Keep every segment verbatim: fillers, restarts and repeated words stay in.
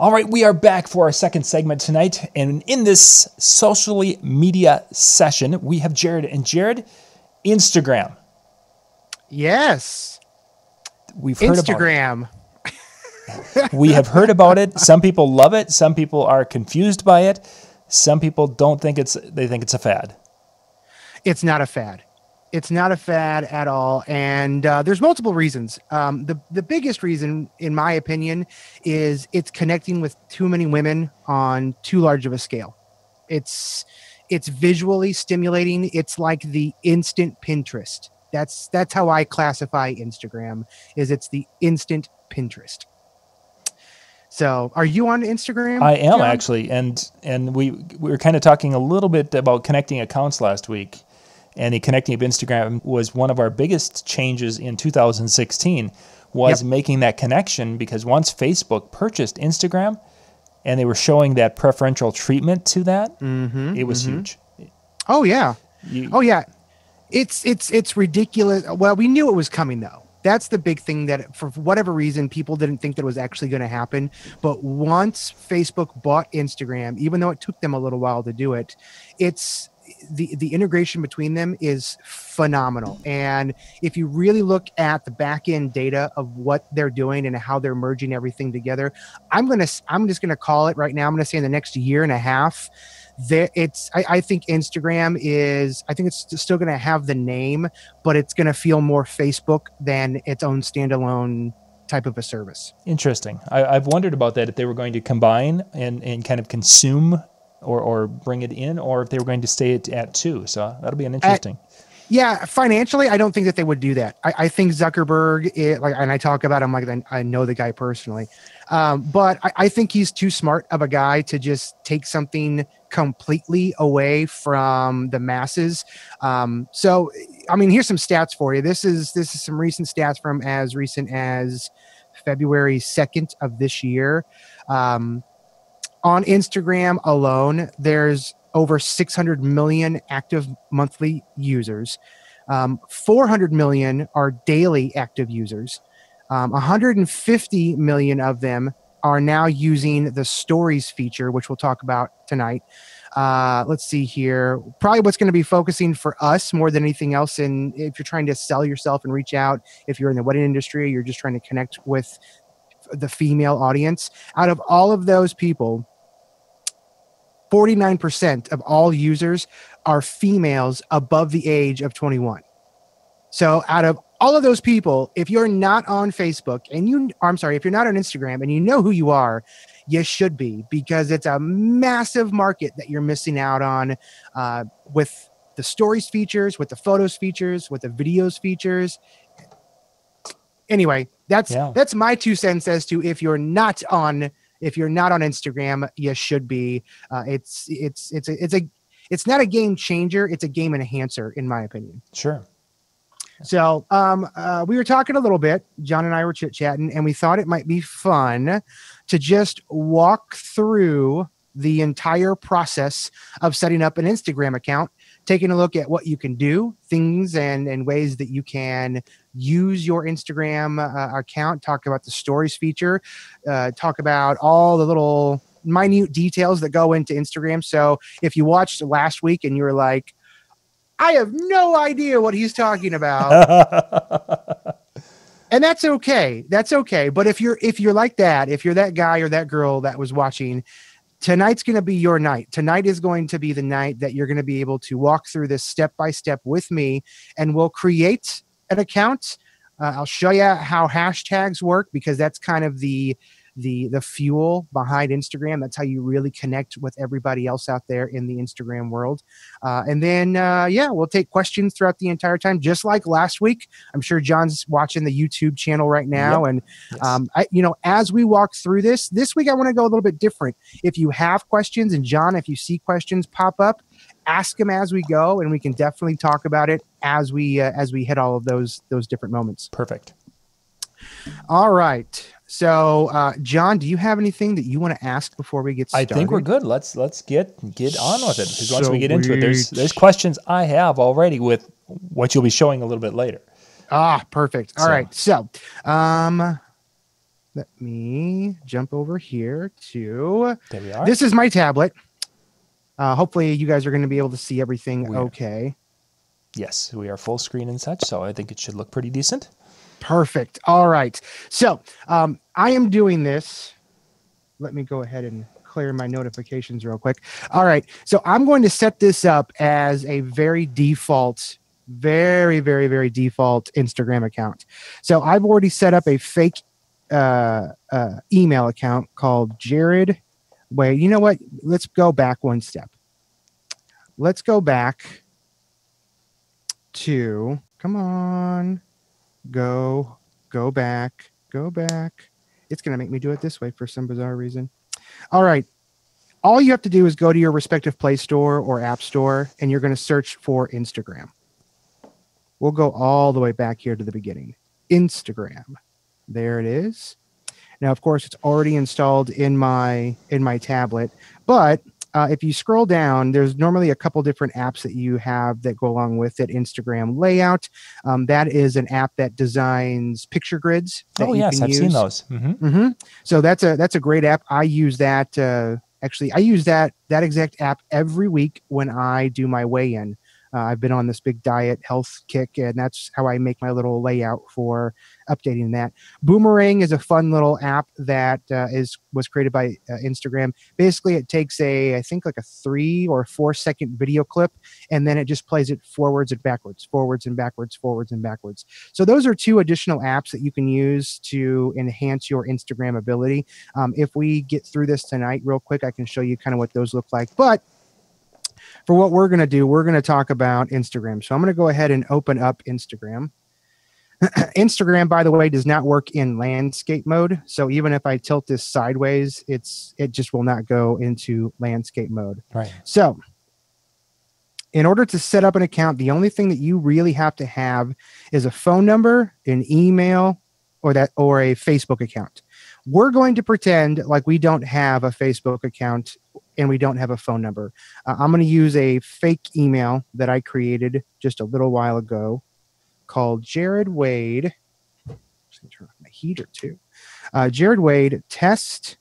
All right, we are back for our second segment tonight, and in this socially media session, we have Jared. And Jared, Instagram. Yes. We've heard Instagram. about Instagram. We have heard about it. Some people love it. Some people are confused by it. Some people don't think it's, they think it's a fad. It's not a fad. It's not a fad at all. And uh, there's multiple reasons. Um, the, the biggest reason, in my opinion, is it's connecting with too many women on too large of a scale. It's it's visually stimulating. It's like the instant Pinterest. That's that's how I classify Instagram, is it's the instant Pinterest. So are you on Instagram? I am, John? Actually. And and we, we were kind of talking a little bit about connecting accounts last week. And the connecting of Instagram was one of our biggest changes in two thousand sixteen, was yep. making that connection, because once Facebook purchased Instagram and they were showing that preferential treatment to that, mm-hmm, it was mm-hmm. huge. Oh, yeah. You, oh, yeah. It's it's it's ridiculous. Well, we knew it was coming, though. That's the big thing, that for whatever reason, people didn't think that was actually going to happen. But once Facebook bought Instagram, even though it took them a little while to do it, it's... The, the integration between them is phenomenal. And if you really look at the back end data of what they're doing and how they're merging everything together, I'm going to, I'm just going to call it right now. I'm going to say in the next year and a half that it's, I, I think Instagram is, I think it's still going to have the name, but it's going to feel more Facebook than its own standalone type of a service. Interesting. I, I've wondered about that, if they were going to combine and, and kind of consume Or, or bring it in, or if they were going to stay at, at two. So that'll be an interesting. I, yeah, financially, I don't think that they would do that. I, I think Zuckerberg, it, like, and I talk about him like I know the guy personally, um, but I, I think he's too smart of a guy to just take something completely away from the masses. Um, so, I mean, here's some stats for you. This is this is some recent stats from as recent as February second of this year. Um, On Instagram alone, there's over six hundred million active monthly users. Um, four hundred million are daily active users. Um, one hundred fifty million of them are now using the stories feature, which we'll talk about tonight. Uh, let's see here. Probably what's going to be focusing for us more than anything else, in if you're trying to sell yourself and reach out, if you're in the wedding industry, you're just trying to connect with the female audience. Out of all of those people, forty-nine percent of all users are females above the age of twenty-one. So out of all of those people, if you're not on Facebook and you, I'm sorry, if you're not on Instagram and you know who you are, you should be, because it's a massive market that you're missing out on uh, with the stories features, with the photos features, with the videos features. Anyway, that's yeah. that's my two cents as to if you're not on if you're not on Instagram, you should be. Uh, it's it's it's a, it's a it's not a game changer. It's a game enhancer, in my opinion. Sure. So um, uh, we were talking a little bit. John and I were chit chatting, and we thought it might be fun to just walk through the entire process of setting up an Instagram account, taking a look at what you can do, things and, and ways that you can use your Instagram uh, account, talk about the stories feature, uh, talk about all the little minute details that go into Instagram. So if you watched last week and you were like, I have no idea what he's talking about. And that's okay. That's okay. But if you're, if you're like that, if you're that guy or that girl that was watching, tonight's going to be your night. Tonight is going to be the night that you're going to be able to walk through this step by step with me, and we'll create an account. Uh, I'll show you how hashtags work, because that's kind of the the the fuel behind Instagram. That's how you really connect with everybody else out there in the Instagram world. Uh, and then, uh, yeah, we'll take questions throughout the entire time, just like last week. I'm sure John's watching the YouTube channel right now. Yep. And yes. um, I, you know, as we walk through this, this week I want to go a little bit different. If you have questions, and John, if you see questions pop up, ask them as we go, and we can definitely talk about it as we uh, as we hit all of those those different moments. Perfect. All right. So, uh, John, do you have anything that you want to ask before we get started? I think we're good. Let's let's get get on with it, because once Sweet. we get into it, there's there's questions I have already with what you'll be showing a little bit later. Ah, perfect. All so. right. So, um, Let me jump over here to, there we are. This is my tablet. Uh, hopefully you guys are going to be able to see everything. We okay. Are. Yes, we are full screen and such. So I think it should look pretty decent. Perfect. All right. So um, I am doing this. Let me go ahead and clear my notifications real quick. All right. So I'm going to set this up as a very default, very, very, very default Instagram account. So I've already set up a fake uh, uh, email account called Jared Wade. You know what? Let's go back one step. Let's go back to, come on. Go, go back, go back. It's going to make me do it this way for some bizarre reason. All right. All you have to do is go to your respective Play Store or App Store, and you're going to search for Instagram. We'll go all the way back here to the beginning. Instagram. There it is. Now, of course, it's already installed in my in my tablet, but uh, if you scroll down, there's normally a couple different apps that you have that go along with it. Instagram Layout. Um, that is an app that designs picture grids. Oh, yes. I've use. seen those. Mm-hmm. Mm-hmm. So that's a that's a great app. I use that. Uh, actually, I use that that exact app every week when I do my weigh-in. Uh, I've been on this big diet health kick, and that's how I make my little layout for updating that. Boomerang is a fun little app that uh, is was created by uh, Instagram. Basically, it takes a, I think, like a three or four second video clip, and then it just plays it forwards and backwards, forwards and backwards, forwards and backwards. So those are two additional apps that you can use to enhance your Instagram ability. Um, if we get through this tonight real quick, I can show you kind of what those look like. But for what we're going to do, we're going to talk about Instagram. So I'm going to go ahead and open up Instagram. Instagram, by the way, does not work in landscape mode. So even if I tilt this sideways, it's it just will not go into landscape mode. Right. So in order to set up an account, the only thing that you really have to have is a phone number, an email, or that or a Facebook account. We're going to pretend like we don't have a Facebook account and we don't have a phone number. Uh, I'm going to use a fake email that I created just a little while ago called Jared Wade. I'm just going to turn off my heater too. Uh, Jared Wade test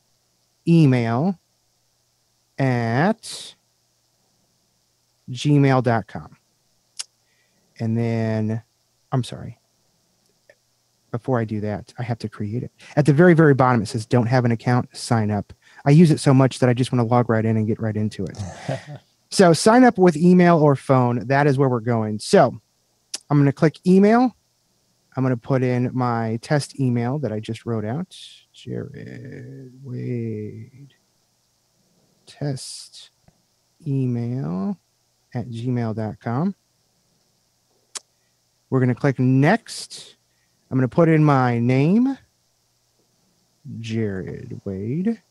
email at gmail dot com. And then, I'm sorry. Before I do that, I have to create it. At the very, very bottom, it says don't have an account, sign up. I use it so much that I just want to log right in and get right into it. So sign up with email or phone. That is where we're going. So I'm going to click email. I'm going to put in my test email that I just wrote out. Jared Wade test email at gmail dot com. We're going to click next. I'm going to put in my name, Jared Wade.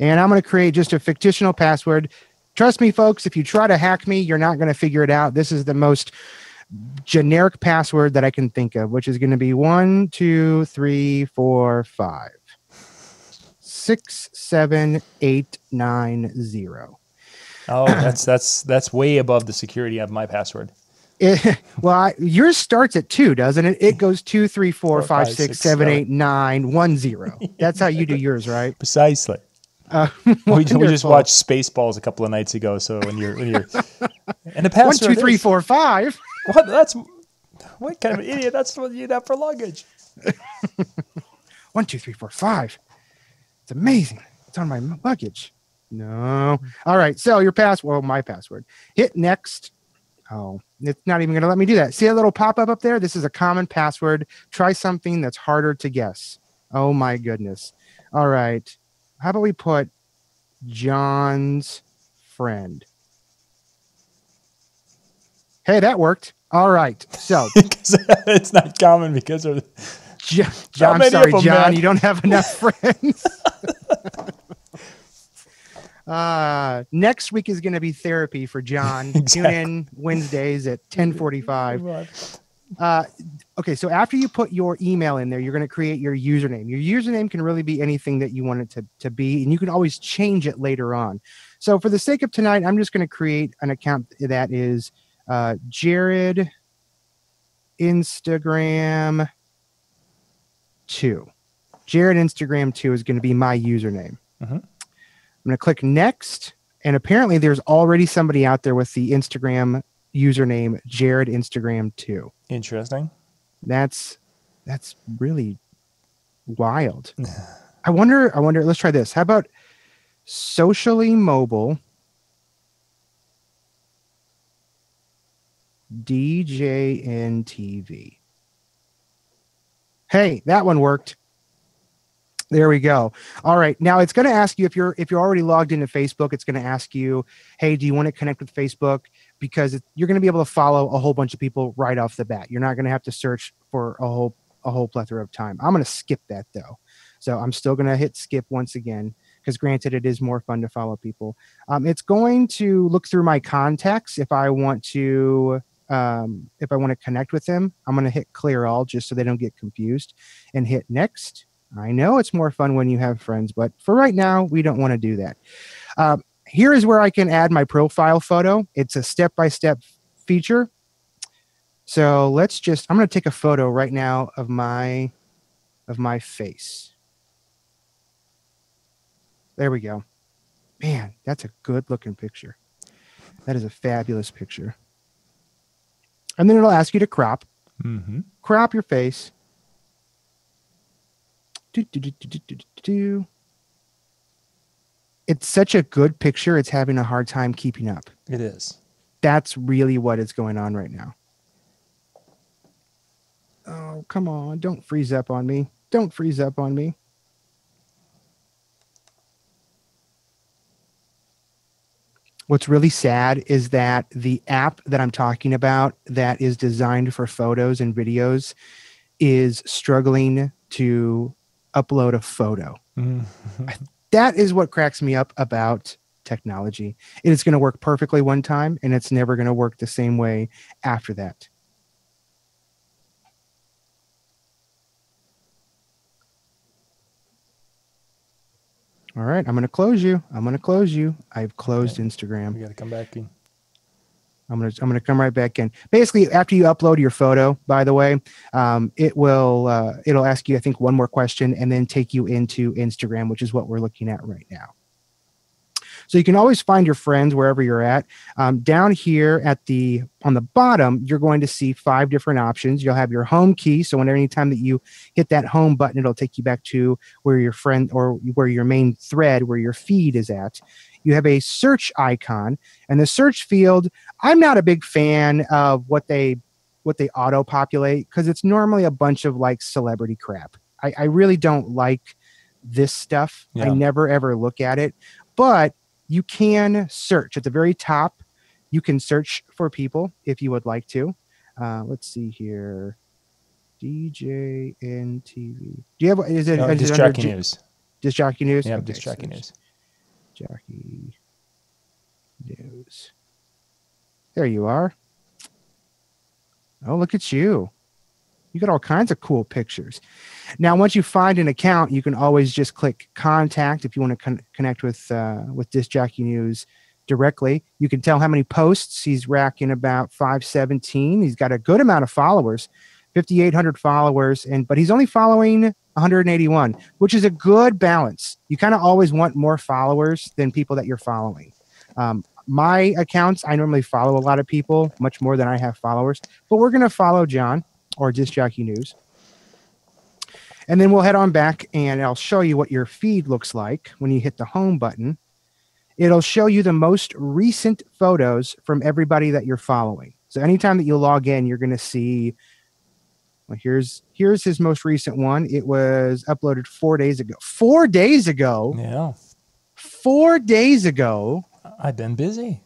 And I'm going to create just a fictional password. Trust me, folks, if you try to hack me, you're not going to figure it out. This is the most generic password that I can think of, which is going to be one, two, three, four, five, six, seven, eight, nine, zero. Oh, that's that's that's way above the security of my password. It, well, I, yours starts at two, doesn't it? It goes two, three, four, four five, five, six, six seven, seven, eight, nine, one, zero. That's how you do yours, right? Precisely. Uh, we, we just watched Spaceballs a couple of nights ago. So when you're, when you're, and the password one, two, three, is, four, five. What? That's what kind of an idiot? That's what you'd have for luggage. One, two, three, four, five. It's amazing. It's on my luggage. No. All right. So your password. Well, my password. Hit next. Oh, it's not even going to let me do that. See a little pop-up up there? This is a common password. Try something that's harder to guess. Oh, my goodness. All right. How about we put John's friend? Hey, that worked. All right. So it's not common because of John, John, I'm sorry, John, man. You don't have enough friends. Uh, next week is going to be therapy for John. Exactly. Tune in Wednesdays at ten forty-five. Uh, okay, so after you put your email in there, you're going to create your username. Your username can really be anything that you want it to, to be, and you can always change it later on. So for the sake of tonight, I'm just going to create an account that is uh, Jared Instagram two. Jared Instagram two is going to be my username. Uh-huh. I'm going to click next. And apparently there's already somebody out there with the Instagram username, Jared Instagram two. Interesting. That's, that's really wild. I wonder, I wonder, let's try this. How about Socially Mobile D J N T V. Hey, that one worked. There we go. All right. Now it's going to ask you if you're, if you're already logged into Facebook, it's going to ask you, hey, do you want to connect with Facebook? Because it, you're going to be able to follow a whole bunch of people right off the bat. You're not going to have to search for a whole, a whole plethora of time. I'm going to skip that though. So I'm still going to hit skip once again, because granted, it is more fun to follow people. Um, it's going to look through my contacts. If I want to, um, if I want to connect with them, I'm going to hit clear all just so they don't get confused and hit next. I know it's more fun when you have friends, but for right now, we don't want to do that. Um, here is where I can add my profile photo. It's a step-by-step feature. So let's just, I'm going to take a photo right now of my, of my face. There we go. Man, that's a good looking picture. That is a fabulous picture. And then it'll ask you to crop, mm-hmm. crop your face. Do, do, do, do, do, do, do. It's such a good picture. It's having a hard time keeping up. It is. That's really what is going on right now. Oh, come on. Don't freeze up on me. Don't freeze up on me. What's really sad is that the app that I'm talking about that is designed for photos and videos is struggling to upload a photo. Mm-hmm. That is what cracks me up about technology. It is going to work perfectly one time, and it's never going to work the same way after that. All right, I'm going to close you. I'm going to close you. I've closed okay. Instagram. You got to come back in. I'm going to I'm going to come right back in. Basically, after you upload your photo, by the way, um, it will uh, it'll ask you, I think, one more question and then take you into Instagram, which is what we're looking at right now. So you can always find your friends wherever you're at. Um, down here at the on the bottom, you're going to see five different options. You'll have your home key. So whenever any time that you hit that home button, it'll take you back to where your friend or where your main thread, where your feed is at. You have a search icon, and the search field, I'm not a big fan of what they what they auto-populate because it's normally a bunch of like celebrity crap. I, I really don't like this stuff. Yeah. I never ever look at it. But you can search at the very top. You can search for people if you would like to. Uh, let's see here. D J N T V. Do you have is it, no, is Disc Jockey News? Disc Jockey News? Yeah, okay, Disc Jockey News. Jockey News. There you are. Oh, look at you. You got all kinds of cool pictures. Now, once you find an account, you can always just click contact if you want to con connect with uh, with Disc Jockey News directly. You can tell how many posts. He's racking about five seventeen. He's got a good amount of followers, fifty-eight hundred followers, and but he's only following one hundred eighty-one, which is a good balance. You kind of always want more followers than people that you're following. Um, my accounts, I normally follow a lot of people, much more than I have followers, but we're going to follow John or Disc Jockey News. And then we'll head on back and I'll show you what your feed looks like. When you hit the home button, it'll show you the most recent photos from everybody that you're following. So anytime that you log in, you're going to see, well, here's, here's his most recent one. It was uploaded four days ago. Four days ago? Yeah. Four days ago. I've been busy.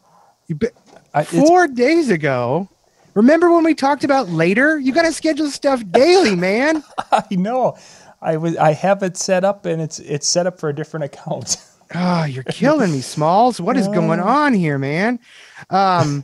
You've been, I, four days ago. Remember when we talked about later? You got to schedule stuff daily, man. I know. I was. I have it set up, and it's it's set up for a different account. Oh, you're killing me, Smalls. What is going on here, man? Um,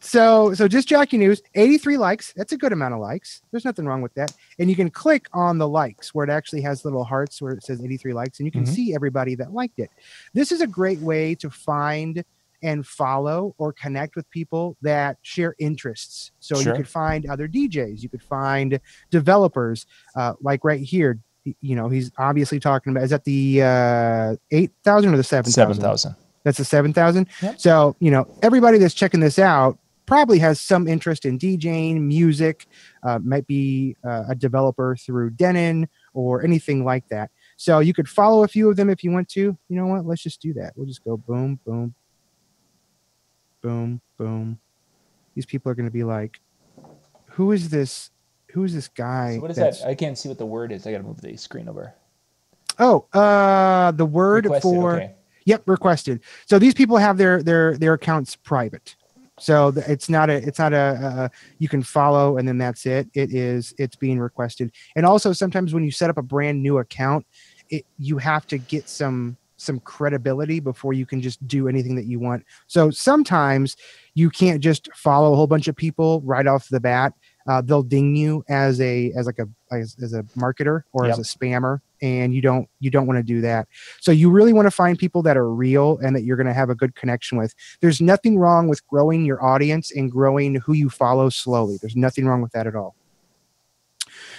so so Disc Jockey News, eighty-three likes. That's a good amount of likes. There's nothing wrong with that. And you can click on the likes where it actually has little hearts where it says eighty-three likes, and you can mm-hmm. see everybody that liked it. This is a great way to find and follow or connect with people that share interests. So sure. You could find other D Js, you could find developers, uh, like right here, you know, he's obviously talking about, is that the uh, eight thousand or the seven thousand? seven thousand. That's the seven thousand. Yep. So, you know, everybody that's checking this out probably has some interest in DJing, music, uh, might be uh, a developer through Denon or anything like that. So you could follow a few of them if you want to. You know what? Let's just do that. We'll just go boom, boom, boom, boom. These people are going to be like, who is this? Who is this guy? So what is that? I can't see what the word is. I got to move the screen over. Oh, uh, the word requested, for, okay. Yep, requested. So these people have their, their, their accounts private. So it's not a, it's not a, a, you can follow and then that's it. It is, it's being requested. And also sometimes when you set up a brand new account, it, you have to get some, some credibility before you can just do anything that you want. So sometimes you can't just follow a whole bunch of people right off the bat. Uh, they'll ding you as a, as like a, as, as a marketer or yep. as a spammer. And you don't, you don't want to do that. So you really want to find people that are real and that you're going to have a good connection with. There's nothing wrong with growing your audience and growing who you follow slowly. There's nothing wrong with that at all.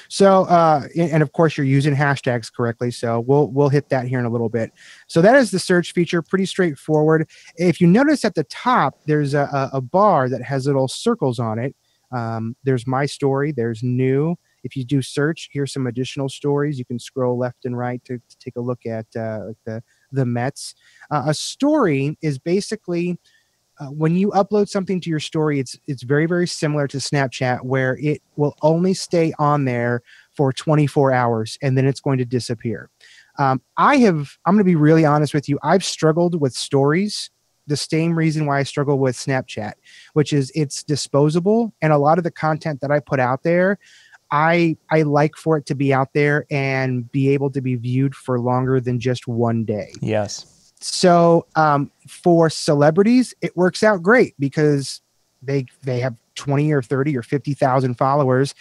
So, uh, and of course you're using hashtags correctly. So we'll, we'll hit that here in a little bit. So that is the search feature, pretty straightforward. If you notice at the top, there's a, a bar that has little circles on it. Um, there's my story, there's new. If you do search, here's some additional stories. You can scroll left and right to, to take a look at uh, the, the Mets. Uh, a story is basically uh, when you upload something to your story, it's, it's very, very similar to Snapchat where it will only stay on there for twenty-four hours and then it's going to disappear. Um, I have, I'm going to be really honest with you. I've struggled with stories. The same reason why I struggle with Snapchat, which is it's disposable. And a lot of the content that I put out there, I, I like for it to be out there and be able to be viewed for longer than just one day. Yes. So um, for celebrities, it works out great because they, they have twenty or thirty or fifty thousand followers.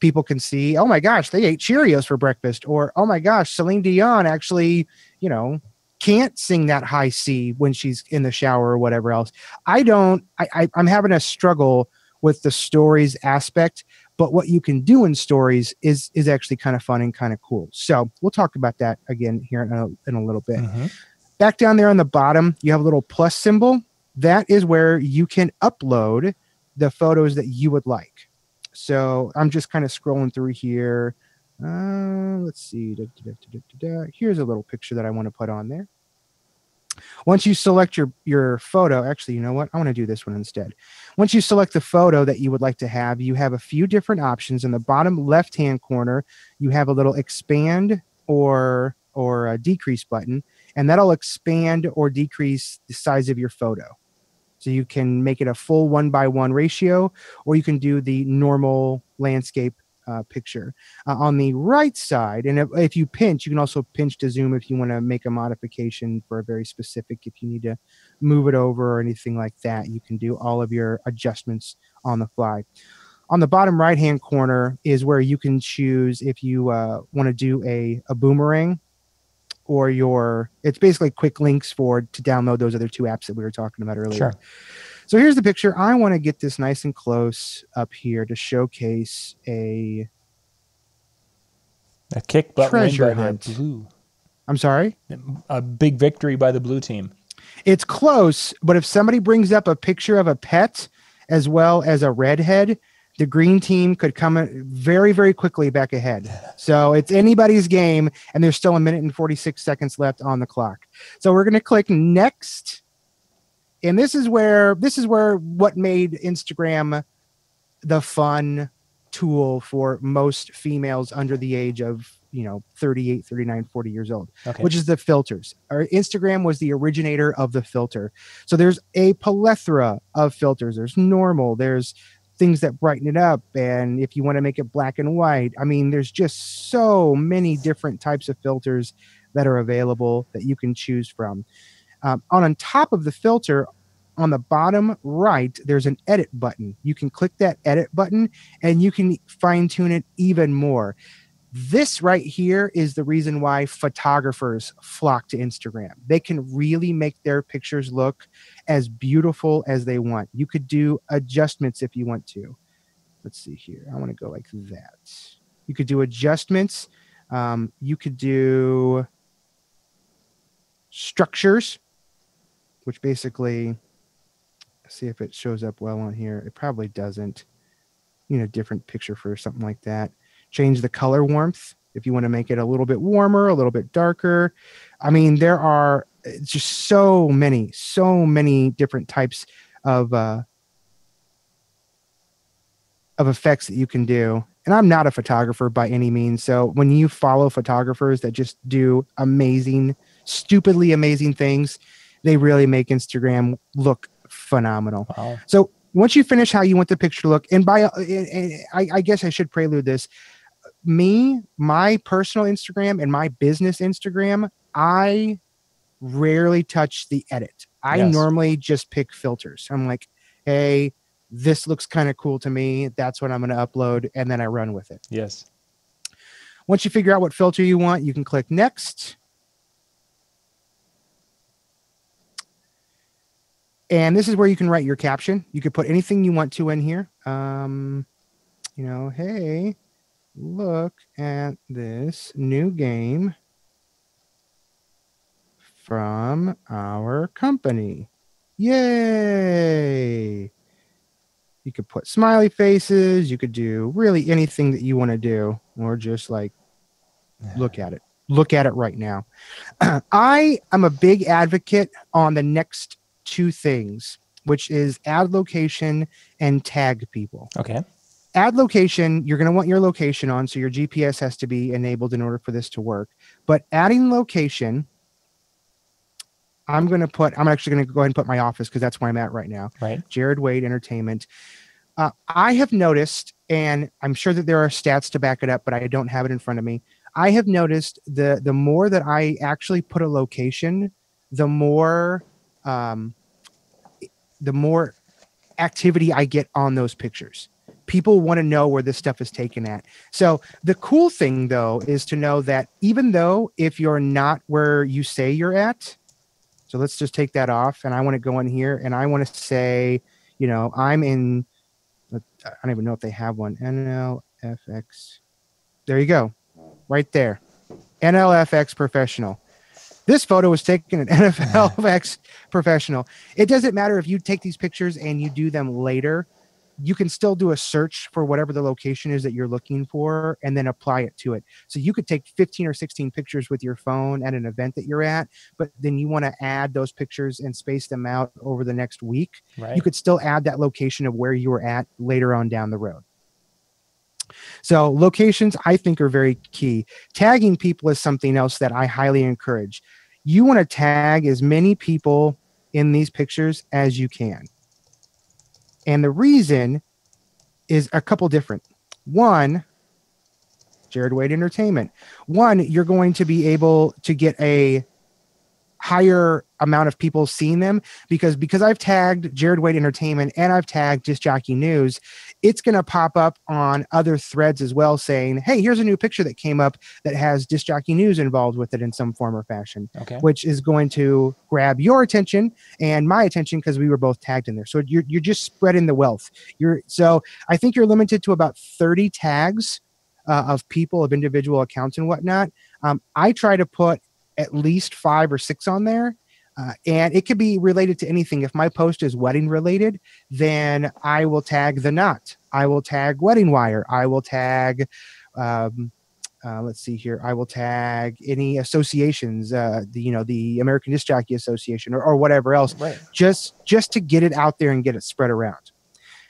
People can see, oh my gosh, they ate Cheerios for breakfast, or, oh my gosh, Celine Dion actually, you know, can't sing that high C when she's in the shower or whatever else. I don't, I, I, I'm having a struggle with the stories aspect, but what you can do in stories is, is actually kind of fun and kind of cool. So we'll talk about that again here in a, in a little bit. Mm-hmm. Back down there on the bottom, you have a little plus symbol. That is where you can upload the photos that you would like. So I'm just kind of scrolling through here. Uh, let's see. Da, da, da, da, da, da. Here's a little picture that I want to put on there. Once you select your, your photo, actually, you know what? I want to do this one instead. Once you select the photo that you would like to have, you have a few different options. In the bottom left-hand corner, you have a little expand or, or a decrease button, and that'll expand or decrease the size of your photo. So you can make it a full one-by-one ratio, or you can do the normal landscape Uh, picture. Uh, on the right side, and if, if you pinch, you can also pinch to zoom if you want to make a modification for a very specific, if you need to move it over or anything like that, you can do all of your adjustments on the fly. On the bottom right hand corner is where you can choose if you uh, want to do a, a boomerang or your, it's basically quick links for to download those other two apps that we were talking about earlier. Sure. So here's the picture. I want to get this nice and close up here to showcase a a kick butt treasure win by hunt. The blue. I'm sorry? A big victory by the blue team. It's close, but if somebody brings up a picture of a pet as well as a redhead, the green team could come very, very quickly back ahead. So it's anybody's game, and there's still a minute and forty-six seconds left on the clock. So we're going to click next. And this is where this is where what made Instagram the fun tool for most females under the age of, you know, thirty-eight, thirty-nine, forty years old, okay. Which is the filters. Our Instagram was the originator of the filter. So there's a plethora of filters. There's normal, there's things that brighten it up. And if you want to make it black and white, I mean, there's just so many different types of filters that are available that you can choose from. Um, on, on top of the filter, on the bottom right, there's an edit button. You can click that edit button and you can fine tune it even more. This right here is the reason why photographers flock to Instagram. They can really make their pictures look as beautiful as they want. You could do adjustments if you want to. Let's see here. I want to go like that. You could do adjustments. Um, you could do structures, which basically, see if it shows up well on here. It probably doesn't. You know, different picture for something like that. Change the color warmth if you want to make it a little bit warmer, a little bit darker. I mean, there are just so many, so many different types of uh, of effects that you can do. And I'm not a photographer by any means. So when you follow photographers that just do amazing, stupidly amazing things, they really make Instagram look phenomenal. Wow. So once you finish how you want the picture to look, and by, and I, I guess I should prelude this. Me, my personal Instagram and my business Instagram, I rarely touch the edit. I yes. normally just pick filters. I'm like, hey, this looks kind of cool to me. That's what I'm going to upload. And then I run with it. Yes. Once you figure out what filter you want, you can click next. And this is where you can write your caption. You could put anything you want to in here. Um, you know, hey, look at this new game from our company. Yay. You could put smiley faces. You could do really anything that you want to do, or just like look at it. Look at it right now. I am a big advocate on the next two things, which is add location and tag people. Okay. Add location, you're going to want your location on, so your G P S has to be enabled in order for this to work. But adding location, I'm going to put, I'm actually going to go ahead and put my office, because that's where I'm at right now. Right. Jared Wade Entertainment. Uh, I have noticed, and I'm sure that there are stats to back it up, but I don't have it in front of me. I have noticed the, the more that I actually put a location, the more, um, the more activity I get on those pictures. People want to know where this stuff is taken at. So the cool thing, though, is to know that even though if you're not where you say you're at, so let's just take that off, and I want to go in here, and I want to say, you know, I'm in, I don't even know if they have one, N L F X. There you go, right there, N L F X Professional. This photo was taken at N L F X Professional. It doesn't matter if you take these pictures and you do them later. You can still do a search for whatever the location is that you're looking for, and then apply it to it. So you could take fifteen or sixteen pictures with your phone at an event that you're at, but then you want to add those pictures and space them out over the next week. Right. You could still add that location of where you were at later on down the road. So locations, I think, are very key. Tagging people is something else that I highly encourage. You want to tag as many people in these pictures as you can. And the reason is a couple different. One, Jared Wade Entertainment. One, you're going to be able to get a higher amount of people seeing them, because because I've tagged Jared Wade Entertainment and I've tagged Disc Jockey News, it's going to pop up on other threads as well saying, hey, here's a new picture that came up that has Disc Jockey News involved with it in some form or fashion, okay. which is going to grab your attention and my attention because we were both tagged in there. So you're, you're just spreading the wealth. You're So I think you're limited to about thirty tags uh, of people, of individual accounts and whatnot. Um, I try to put at least five or six on there. Uh, and it could be related to anything. If my post is wedding related, then I will tag The Knot. I will tag Wedding Wire. I will tag, um, uh, let's see here. I will tag any associations, uh, the, you know, the American Disc Jockey Association or, or whatever else, right. just, just to get it out there and get it spread around.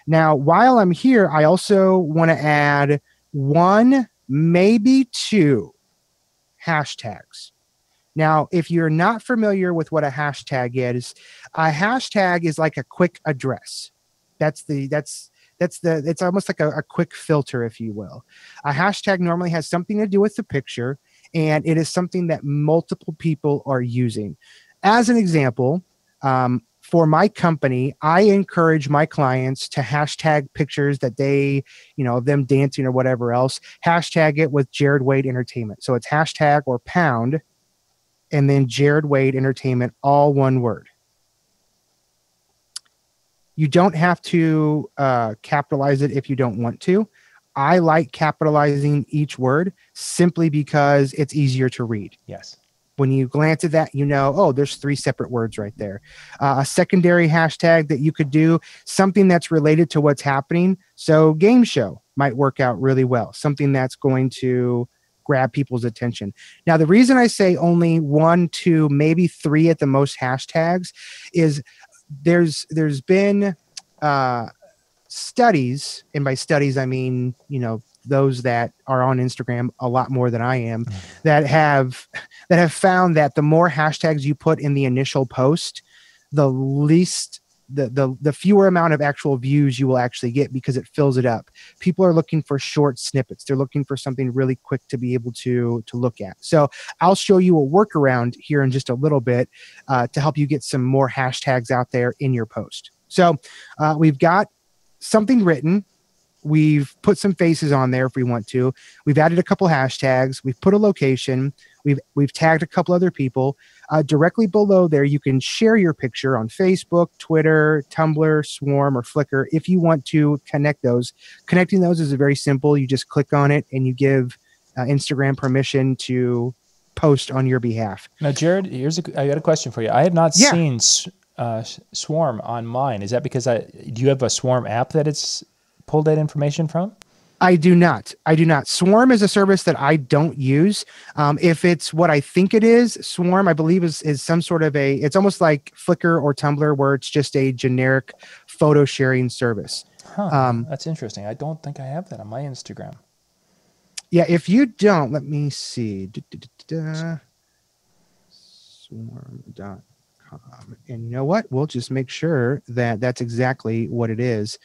Now, while I'm here, I also want to add one, maybe two hashtags. Now, if you're not familiar with what a hashtag is, a hashtag is like a quick address. That's the, that's, that's the, it's almost like a, a quick filter, if you will. A hashtag normally has something to do with the picture, and it is something that multiple people are using. As an example, um, for my company, I encourage my clients to hashtag pictures that they, you know, them dancing or whatever else, hashtag it with Jared Wade Entertainment. So it's hashtag or pound, and then Jared Wade Entertainment, all one word. You don't have to uh, capitalize it if you don't want to. I like capitalizing each word simply because it's easier to read. Yes. When you glance at that, you know, oh, there's three separate words right there. Uh, a secondary hashtag that you could do, something that's related to what's happening. So game show might work out really well. Something that's going to grab people's attention. Now, the reason I say only one, two, maybe three at the most hashtags is there's there's been uh, studies, and by studies, I mean, you know, those that are on Instagram a lot more than I am, mm. that have that have found that the more hashtags you put in the initial post, the least the the the fewer amount of actual views you will actually get, because it fills it up. People are looking for short snippets. They're looking for something really quick to be able to to look at. So I'll show you a workaround here in just a little bit uh, to help you get some more hashtags out there in your post. So uh, we've got something written. We've put some faces on there if we want to. We've added a couple hashtags. We've put a location. We've we've tagged a couple other people. Uh, directly below there, you can share your picture on Facebook, Twitter, Tumblr, Swarm, or Flickr if you want to connect those. Connecting those is very simple. You just click on it, and you give uh, Instagram permission to post on your behalf. Now, Jared, here's a, I got a question for you. I have not yeah. seen uh, Swarm on mine. Is that because I do you have a Swarm app that it's pulled that information from? I do not. I do not. Swarm is a service that I don't use. Um, if it's what I think it is, Swarm, I believe, is is some sort of a, it's almost like Flickr or Tumblr, where it's just a generic photo sharing service. Huh, um, that's interesting. I don't think I have that on my Instagram. Yeah, if you don't, let me see. Swarm dot com. And you know what? We'll just make sure that that's exactly what it is.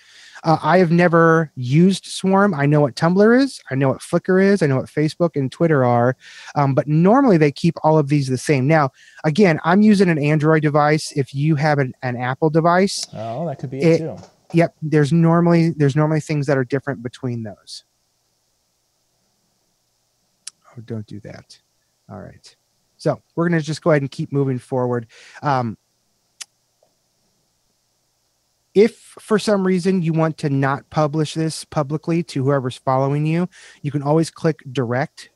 Uh, I have never used Swarm. I know what Tumblr is. I know what Flickr is. I know what Facebook and Twitter are. Um, but normally they keep all of these the same. Now, again, I'm using an Android device. If you have an, an Apple device, oh, that could be it, it too. Yep. There's normally there's normally things that are different between those. Oh, don't do that. All right. So we're going to just go ahead and keep moving forward. Um, if for some reason you want to not publish this publicly to whoever's following you, you can always click direct,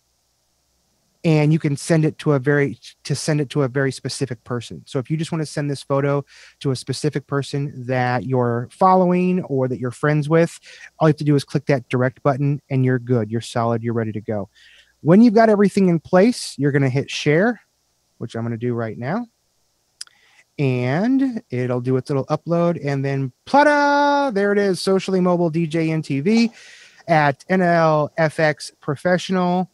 and you can send it to a very to send it to a very specific person. So if you just want to send this photo to a specific person that you're following or that you're friends with, all you have to do is click that direct button, and you're good. You're solid. You're ready to go. When you've got everything in place, you're going to hit share, which I'm going to do right now. And it'll do its little upload. And then, plata, there it is, Socially Mobile D J N T V at N L F X Professional,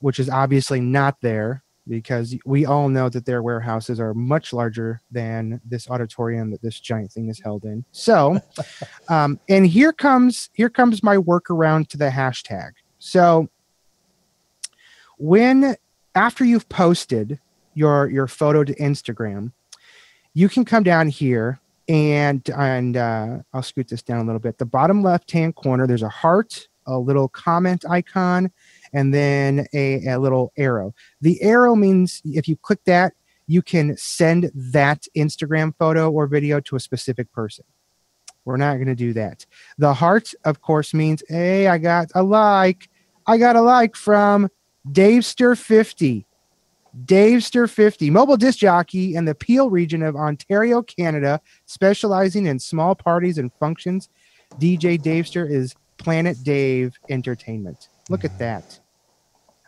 which is obviously not there, because we all know that their warehouses are much larger than this auditorium that this giant thing is held in. So, um, and here comes, here comes my workaround to the hashtag. So, when after you've posted your your photo to Instagram, you can come down here and and uh, I'll scoot this down a little bit. The bottom left hand corner, there's a heart, a little comment icon, and then a, a little arrow. The arrow means if you click that, you can send that Instagram photo or video to a specific person. We're not going to do that. The heart, of course, means hey, I got a like. I got a like from Davester fifty, Davester fifty, mobile disc jockey in the Peel region of Ontario, Canada, specializing in small parties and functions. D J Davester is Planet Dave Entertainment. Look mm-hmm. at that.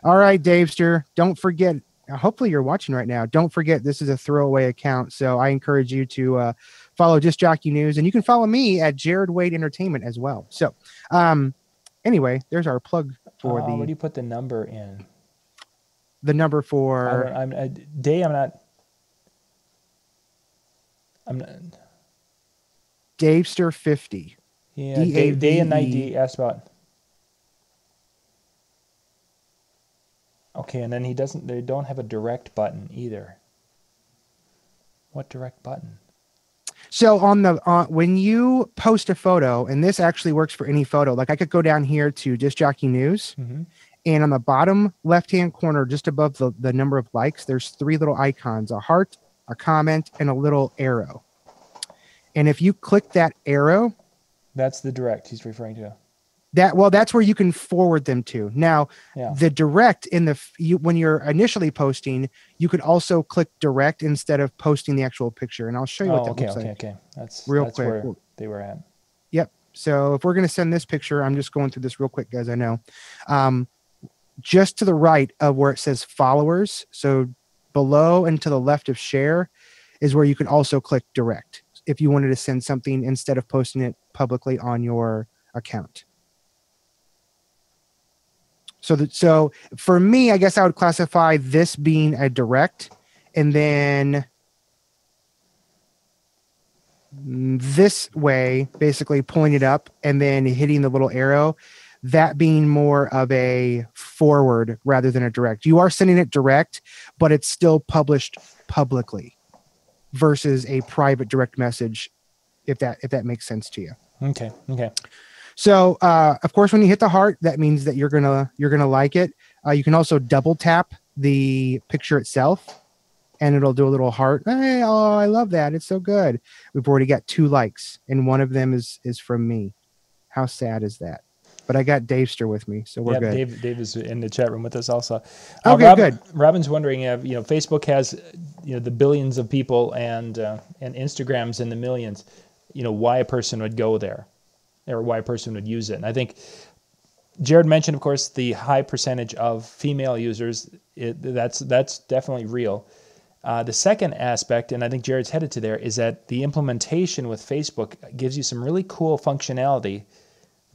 All right, Davester, don't forget. Hopefully you're watching right now. Don't forget, this is a throwaway account, so I encourage you to uh, follow Disc Jockey News, and you can follow me at Jared Wade Entertainment as well. So, um, anyway, there's our plug for uh, the. Where do you put the number in? The number for I'm, I'm, day. I'm not. I'm not. Davester fifty. Yeah, day, day and night. D asked about. Okay, and then he doesn't. They don't have a direct button either. What direct button? So on the uh, when you post a photo, and this actually works for any photo, like I could go down here to Disc Jockey News, mm-hmm. and on the bottom left-hand corner, just above the, the number of likes, there's three little icons, a heart, a comment, and a little arrow. And if you click that arrow... That's the direct he's referring to. That well, that's where you can forward them to. Now, yeah. the direct in the you, when you're initially posting, you could also click direct instead of posting the actual picture. And I'll show you oh, what that okay, looks like. Okay, okay, okay. That's real that's quick. Where they were at. Yep. So if we're going to send this picture, I'm just going through this real quick, guys. I know. Um, just to the right of where it says followers, so below and to the left of share, is where you can also click direct if you wanted to send something instead of posting it publicly on your account. So, that, so for me, I guess I would classify this being a direct, and then this way, basically pulling it up and then hitting the little arrow, that being more of a forward rather than a direct. You are sending it direct, but it's still published publicly versus a private direct message, if that if that makes sense to you. Okay. Okay. So, uh, of course, when you hit the heart, that means that you're gonna you're gonna like it. Uh, you can also double tap the picture itself, and it'll do a little heart. Hey, oh, I love that! It's so good. We've already got two likes, and one of them is is from me. How sad is that? But I got Davester with me, so we're yeah, good. Dave, Dave is in the chat room with us also. Uh, okay, Robin, good. Robin's wondering if you know Facebook has you know the billions of people, and uh, and Instagram's in the millions. You know why a person would go there, or why a person would use it. And I think Jared mentioned, of course, the high percentage of female users. It, that's, that's definitely real. Uh, the second aspect, and I think Jared's headed to there, is that the implementation with Facebook gives you some really cool functionality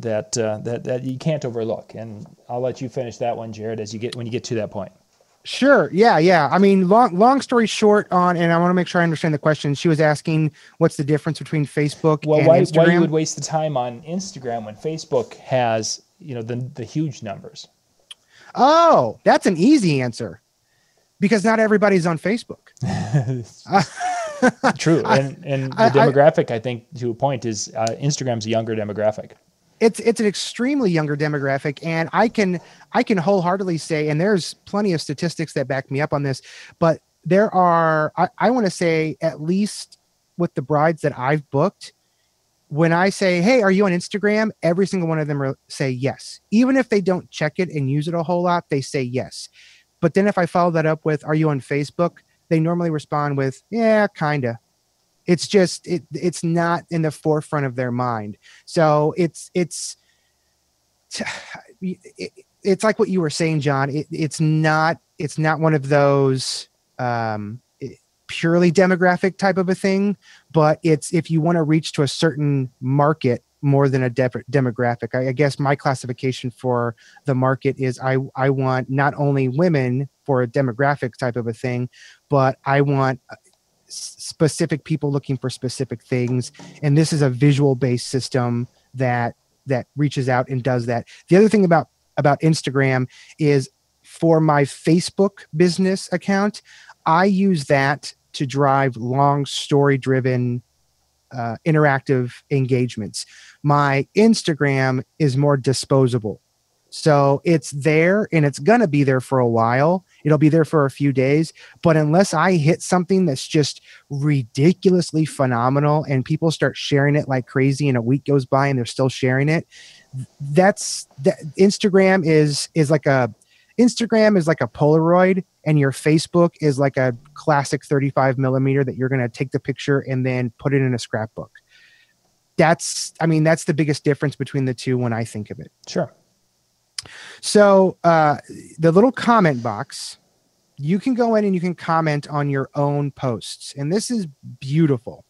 that, uh, that, that you can't overlook. And I'll let you finish that one, Jared, as you get, when you get to that point. Sure. Yeah. Yeah. I mean, long, long story short on, and I want to make sure I understand the question. She was asking what's the difference between Facebook well, and why, Instagram? Well, why you would waste the time on Instagram when Facebook has, you know, the, the huge numbers? Oh, that's an easy answer, because not everybody's on Facebook. uh, True. And, and I, the demographic, I, I think, to a point is uh, Instagram's a younger demographic. It's it's an extremely younger demographic, and I can I can wholeheartedly say, and there's plenty of statistics that back me up on this, but there are, I, I want to say, at least with the brides that I've booked, when I say, hey, are you on Instagram? Every single one of them are, say yes. Even if they don't check it and use it a whole lot, they say yes. But then if I follow that up with, are you on Facebook? They normally respond with, yeah, kind of. It's just, it, it's not in the forefront of their mind. So it's, it's, it, it's like what you were saying, John, it, it's not, it's not one of those um, purely demographic type of a thing, but it's, if you want to reach to a certain market more than a de demographic, I, I guess my classification for the market is I, I want not only women for a demographic type of a thing, but I want specific people looking for specific things, and this is a visual based system that that reaches out and does that. The other thing about about Instagram is, for my Facebook business account, I use that to drive long story driven uh, interactive engagements. My Instagram is more disposable. So it's there, and it's going to be there for a while. It'll be there for a few days. But unless I hit something that's just ridiculously phenomenal and people start sharing it like crazy, and a week goes by and they're still sharing it, that's that Instagram is is like a Instagram is like a Polaroid, and your Facebook is like a classic thirty-five millimeter that you're going to take the picture and then put it in a scrapbook. That's I mean, that's the biggest difference between the two when I think of it. Sure. So uh, the little comment box, you can go in and you can comment on your own posts. And this is beautiful.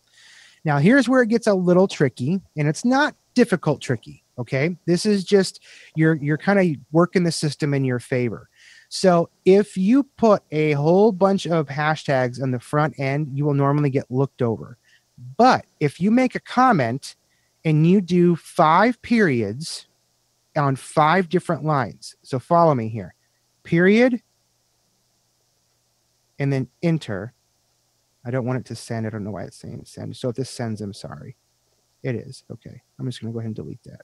Now, here's where it gets a little tricky, and it's not difficult tricky. Okay. This is just, you're, you're kind of working the system in your favor. So if you put a whole bunch of hashtags on the front end, you will normally get looked over. But if you make a comment and you do five periods on five different lines. So follow me here. Period. And then enter. I don't want it to send. I don't know why it's saying send. So if this sends, I'm sorry. It is. Okay. I'm just going to go ahead and delete that.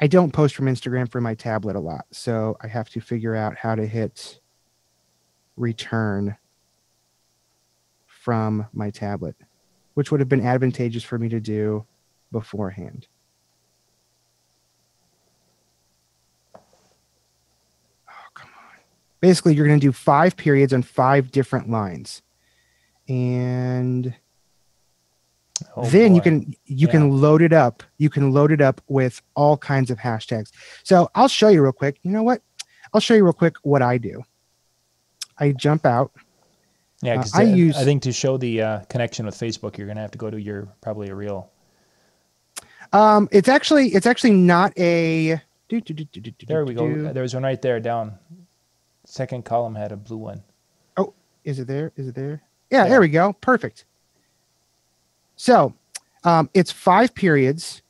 I don't post from Instagram for my tablet a lot, so I have to figure out how to hit return from my tablet, which would have been advantageous for me to do beforehand. Oh, come on. Basically, you're going to do five periods on five different lines. And oh, then boy. you can you yeah. can load it up. You can load it up with all kinds of hashtags. So I'll show you real quick. You know what? I'll show you real quick what I do. I jump out. Yeah, because uh, I, use, I think to show the uh, connection with Facebook, you're going to have to go to your probably a reel. Um, it's actually it's actually not a. Do, do, do, do, do, there we do. go. There was one right there down. Second column had a blue one. Oh, is it there? Is it there? Yeah, yeah. There we go. Perfect. So um, it's five periods.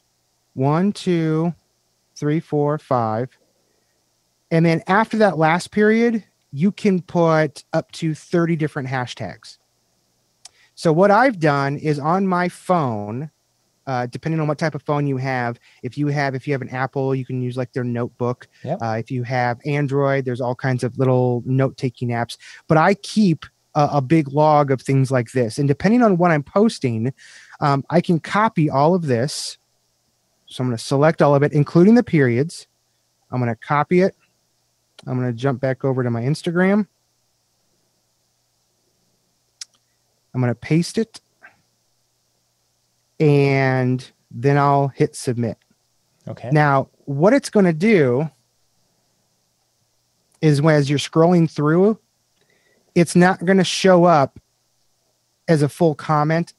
One, two, three, four, five. And then after that last period, you can put up to thirty different hashtags. So what I've done is on my phone, uh, depending on what type of phone you have, if you have if you have an Apple, you can use like their notebook. Yep. Uh, if you have Android, there's all kinds of little note-taking apps. But I keep a, a big log of things like this. And depending on what I'm posting, um, I can copy all of this. So I'm going to select all of it, including the periods. I'm going to copy it. I'm going to jump back over to my Instagram. I'm going to paste it. And then I'll hit submit. Okay. Now, what it's going to do is as you're scrolling through, it's not going to show up as a full comment.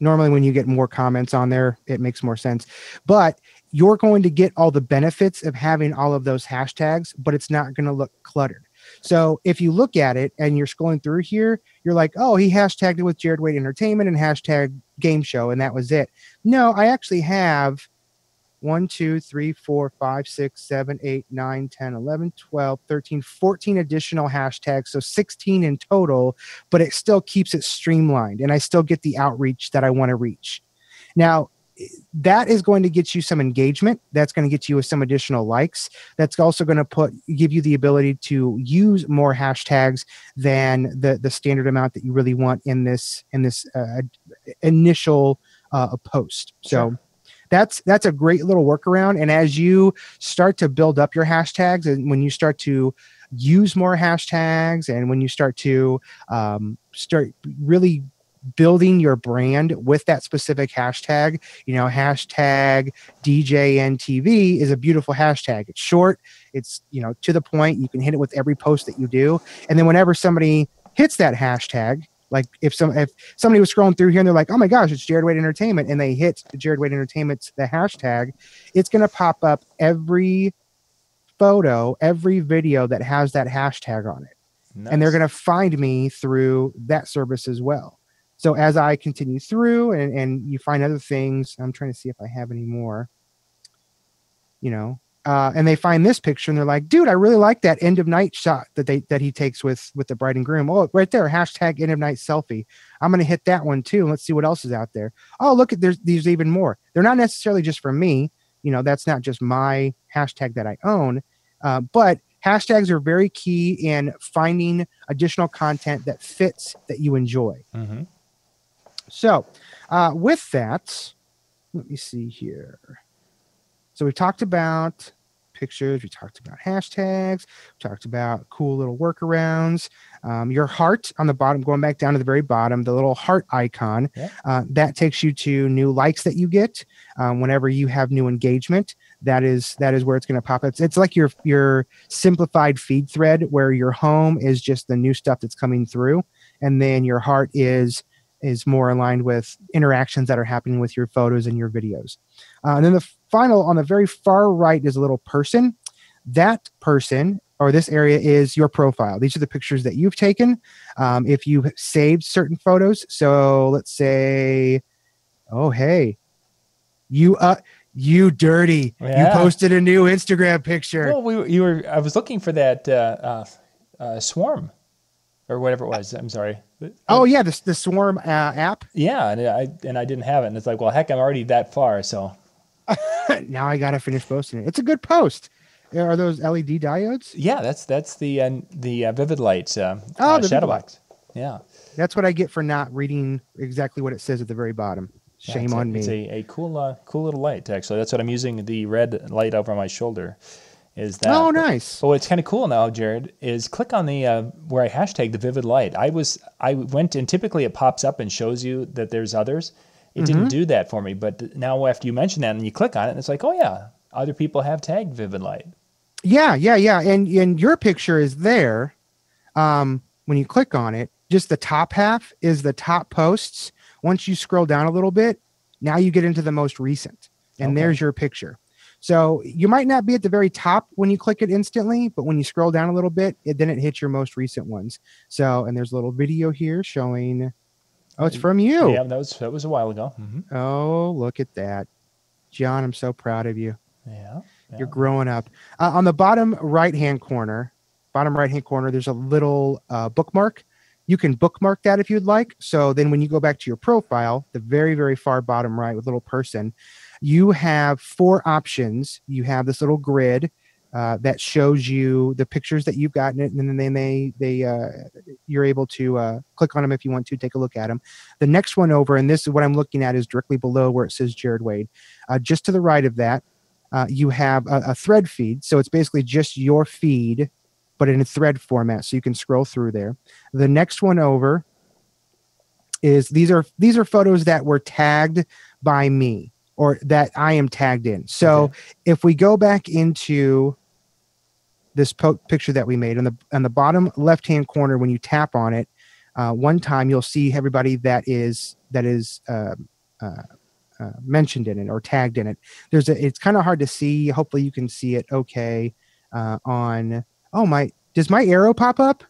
Normally, when you get more comments on there, it makes more sense. But you're going to get all the benefits of having all of those hashtags, but it's not going to look cluttered. So if you look at it and you're scrolling through here, you're like, oh, he hashtagged it with Jared Wade Entertainment and hashtag game show, and that was it. No, I actually have one, two, three, four, five, six, seven, eight, nine, ten, eleven, twelve, thirteen, fourteen additional hashtags, so sixteen in total, but it still keeps it streamlined, and I still get the outreach that I want to reach. Now, that is going to get you some engagement. That's going to get you some additional likes. That's also going to put give you the ability to use more hashtags than the the standard amount that you really want in this in this uh, initial uh, post. So sure. that's that's a great little workaround. And as you start to build up your hashtags, and when you start to use more hashtags, and when you start to um, start really building your brand with that specific hashtag, you know, hashtag D J N T V is a beautiful hashtag. It's short. It's, you know, to the point. You can hit it with every post that you do. And then whenever somebody hits that hashtag, like if some, if somebody was scrolling through here and they're like, oh my gosh, it's Jared Wade Entertainment. And they hit Jared Wade Entertainment's the hashtag, it's going to pop up every photo, every video that has that hashtag on it. Nice. And they're going to find me through that service as well. So as I continue through and, and you find other things, I'm trying to see if I have any more, you know, uh, and they find this picture and they're like, dude, I really like that end of night shot that they, that he takes with, with the bride and groom. Oh, right there. Hashtag end of night selfie. I'm going to hit that one too. And let's see what else is out there. Oh, look at there's these even more. They're not necessarily just for me. You know, that's not just my hashtag that I own, uh, but hashtags are very key in finding additional content that fits that you enjoy. Mm-hmm. So uh, with that, let me see here. So we talked about pictures. We talked about hashtags. We talked about cool little workarounds. Um, your heart on the bottom, going back down to the very bottom, the little heart icon, yeah. uh, that takes you to new likes that you get. Um, whenever you have new engagement, that is that is where it's going to pop up. It's, it's like your, your simplified feed thread where your home is just the new stuff that's coming through. And then your heart is... is more aligned with interactions that are happening with your photos and your videos. Uh, and then the final, on the very far right, is a little person. That person, or this area, is your profile. These are the pictures that you've taken. Um, if you've saved certain photos, so let's say, oh, hey, you uh, you dirty. Yeah. You posted a new Instagram picture. Well, we, you were, I was looking for that uh, uh, uh, swarm. Or whatever it was. I'm sorry. Oh yeah, the the Swarm uh, app. Yeah, and I and I didn't have it, and it's like, well, heck, I'm already that far, so now I gotta finish posting it. It's a good post. Are those L E D diodes? Yeah, that's that's the uh, the uh, Vivid Lights. Uh, oh, uh, the Shadowbox. Yeah, that's what I get for not reading exactly what it says at the very bottom. Shame yeah, on a, me. It's a, a cool, uh, cool little light, actually. That's what I'm using, the red light over my shoulder. Is that, oh, nice. So what's kind of cool now, Jared, is click on the uh, where I hashtag the vivid light. I was I went and typically it pops up and shows you that there's others. It mm-hmm. didn't do that for me, but now after you mention that and you click on it, and it's like, oh yeah, other people have tagged vivid light. Yeah, yeah, yeah, and and your picture is there. Um, when you click on it, just the top half is the top posts. Once you scroll down a little bit, now you get into the most recent, and okay. there's your picture. So you might not be at the very top when you click it instantly, but when you scroll down a little bit, it, then it hits your most recent ones. So, and there's a little video here showing, oh, it's from you. Yeah, that was, that was a while ago. Mm-hmm. Oh, look at that. John, I'm so proud of you. Yeah. yeah. You're growing up. Uh, on the bottom right-hand corner, bottom right-hand corner, there's a little uh, bookmark. You can bookmark that if you'd like. So then when you go back to your profile, the very, very far bottom right with little person, you have four options. You have this little grid uh, that shows you the pictures that you've gotten, and then they, they, they uh, you're able to uh, click on them if you want to, take a look at them. The next one over, and this is what I'm looking at, is directly below where it says Jared Wade. Uh, just to the right of that, uh, you have a, a thread feed. So it's basically just your feed, but in a thread format, so you can scroll through there. The next one over is, these are these are photos that were tagged by me, or that I am tagged in. So okay. if we go back into this po picture that we made, on the, on the bottom left-hand corner, when you tap on it, uh, one time you'll see everybody that is, that is uh, uh, uh, mentioned in it or tagged in it. There's a, it's kind of hard to see. Hopefully you can see it okay uh, on... Oh, my, does my arrow pop up?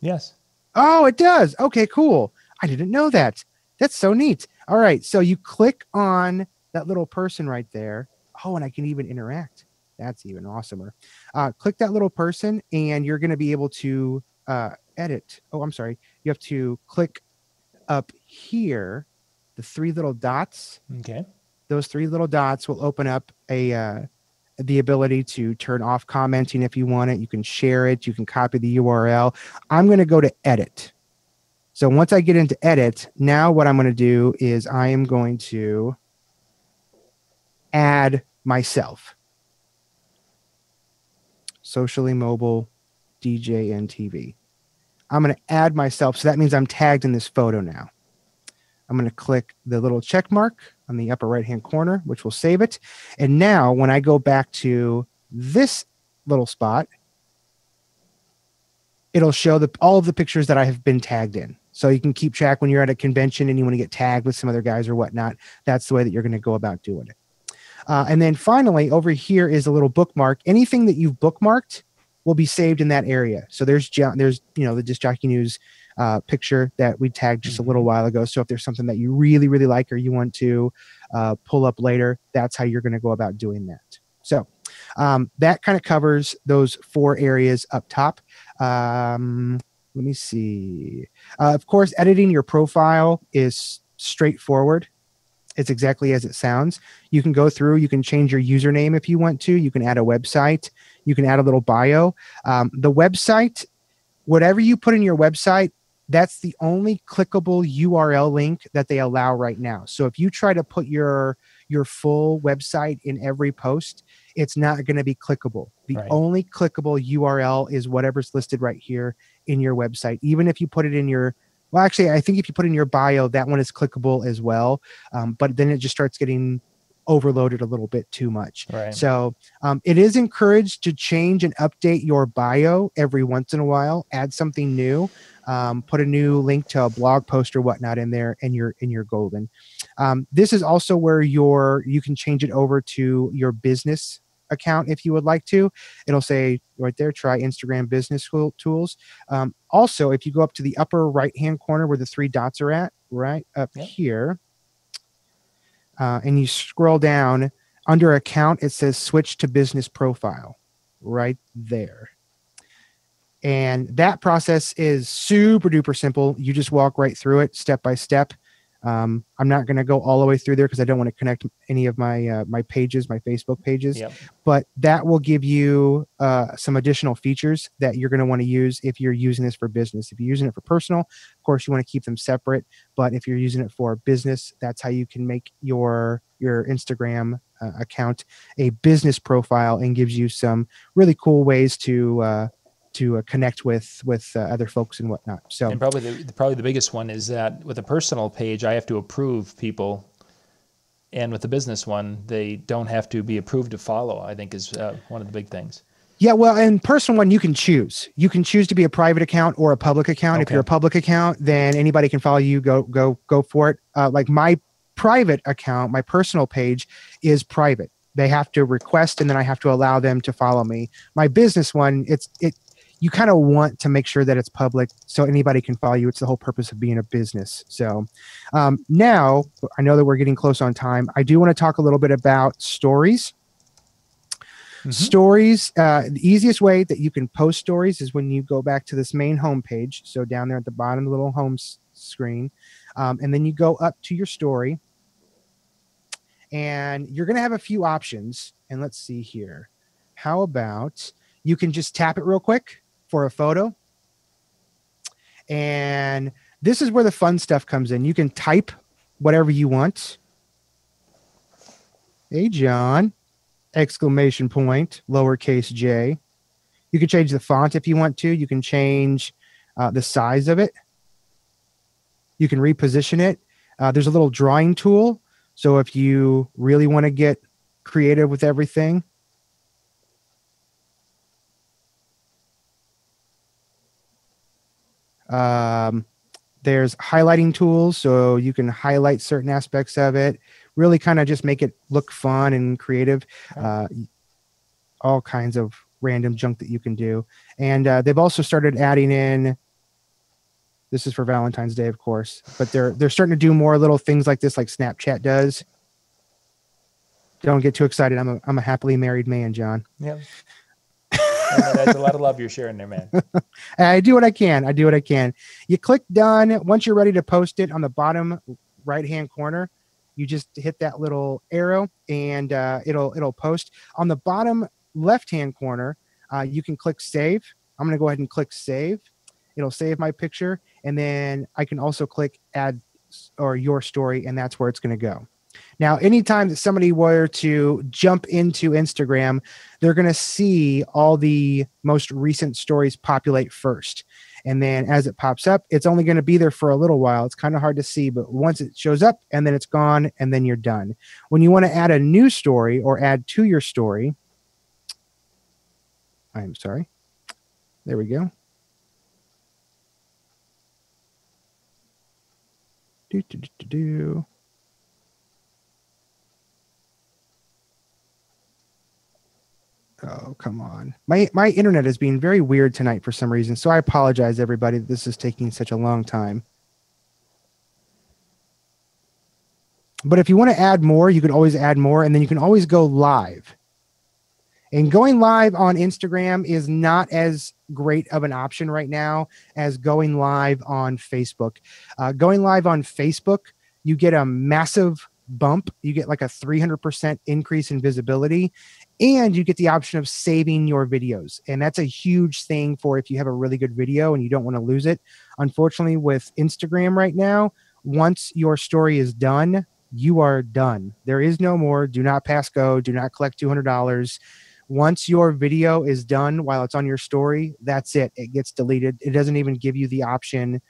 Yes. Oh, it does. Okay, cool. I didn't know that. That's so neat. All right, so you click on that little person right there. Oh, and I can even interact. That's even awesomer. Uh, click that little person, and you're going to be able to uh, edit. Oh, I'm sorry. You have to click up here, the three little dots. Okay. Those three little dots will open up a uh, the ability to turn off commenting if you want it. You can share it. You can copy the U R L. I'm going to go to edit. So once I get into edit, now what I'm going to do is I am going to add myself. Socially Mobile D J and T V. I'm going to add myself. So that means I'm tagged in this photo now. I'm going to click the little check mark on the upper right-hand corner, which will save it. And now when I go back to this little spot, it'll show the, all of the pictures that I have been tagged in. So you can keep track when you're at a convention and you want to get tagged with some other guys or whatnot. That's the way that you're going to go about doing it. Uh, and then finally, over here is a little bookmark. Anything that you've bookmarked will be saved in that area. So there's, there's you know, the Disc Jockey News uh, picture that we tagged just a little while ago. So if there's something that you really, really like or you want to uh, pull up later, that's how you're going to go about doing that. So um, that kind of covers those four areas up top. Um, let me see. Uh, of course, editing your profile is straightforward. It's exactly as it sounds. You can go through, you can change your username if you want to, you can add a website, you can add a little bio. Um, the website, whatever you put in your website, that's the only clickable U R L link that they allow right now. So if you try to put your, your full website in every post, it's not going to be clickable. The right. only clickable U R L is whatever's listed right here in your website. Even if you put it in your, well, actually, I think if you put in your bio, that one is clickable as well. Um, but then it just starts getting overloaded a little bit too much. Right. So um, it is encouraged to change and update your bio every once in a while, add something new, um, put a new link to a blog post or whatnot in there, and you're, and you're golden. Um, this is also where your, you can change it over to your business account if you would like to. It'll say right there, try Instagram business tools. Um, also, if you go up to the upper right-hand corner where the three dots are at, right up yep. here, uh, and you scroll down, under account, it says switch to business profile right there. And that process is super duper simple. You just walk right through it step by step. Um, I'm not going to go all the way through there because I don't want to connect any of my uh, my pages, my Facebook pages. Yep. But that will give you uh, some additional features that you're going to want to use if you're using this for business. If you're using it for personal, of course, you want to keep them separate. But if you're using it for business, that's how you can make your your Instagram uh, account a business profile, and gives you some really cool ways to uh, to uh, connect with with uh, other folks and whatnot. So, and probably the, probably the biggest one is that with a personal page, I have to approve people, and with the business one, they don't have to be approved to follow, I think, is uh, one of the big things. Yeah, well, and personal one, you can choose. You can choose to be a private account or a public account. Okay. If you're a public account, then anybody can follow you. Go go go for it. Uh, like my private account, my personal page is private. They have to request, and then I have to allow them to follow me. My business one, it's it. you kind of want to make sure that it's public so anybody can follow you. It's the whole purpose of being a business. So um, now I know that we're getting close on time. I do want to talk a little bit about stories. Mm-hmm. Stories, uh, the easiest way that you can post stories is when you go back to this main home page. So down there at the bottom, the little home s- screen. Um, and then you go up to your story. And you're going to have a few options. And let's see here. How about you can just tap it real quick for a photo. And this is where the fun stuff comes in. You can type whatever you want. Hey, John, exclamation point, lowercase j. You can change the font if you want to. You can change uh, the size of it. You can reposition it. Uh, there's a little drawing tool. So if you really want to get creative with everything, Um, there's highlighting tools, so you can highlight certain aspects of it, really kind of just make it look fun and creative, uh, all kinds of random junk that you can do. And uh, they've also started adding in, this is for Valentine's Day, of course, but they're, they're starting to do more little things like this, like Snapchat does. Don't get too excited. I'm a, I'm a happily married man, John. Yeah. That's a lot of love you're sharing there, man. I do what I can. I do what I can. You click done. Once you're ready to post it, on the bottom right-hand corner, you just hit that little arrow, and uh, it'll it'll post. On the bottom left-hand corner, uh, you can click save. I'm going to go ahead and click save. It'll save my picture, and then I can also click add or your story, and that's where it's going to go. Now, anytime that somebody were to jump into Instagram, they're going to see all the most recent stories populate first. And then as it pops up, it's only going to be there for a little while. It's kind of hard to see, but once it shows up, and then it's gone, and then you're done. When you want to add a new story or add to your story, I'm sorry. There we go. Do, do, do, do, do. Oh, come on. My my internet is being very weird tonight for some reason, so I apologize, everybody, that this is taking such a long time. But if you want to add more, you can always add more, and then you can always go live. And going live on Instagram is not as great of an option right now as going live on Facebook. Uh, going live on Facebook, you get a massive bump. You get like a three hundred percent increase in visibility. And you get the option of saving your videos. And that's a huge thing for if you have a really good video and you don't want to lose it. Unfortunately, with Instagram right now, once your story is done, you are done. There is no more. Do not pass go. Do not collect two hundred dollars. Once your video is done while it's on your story, that's it. It gets deleted. It doesn't even give you the option.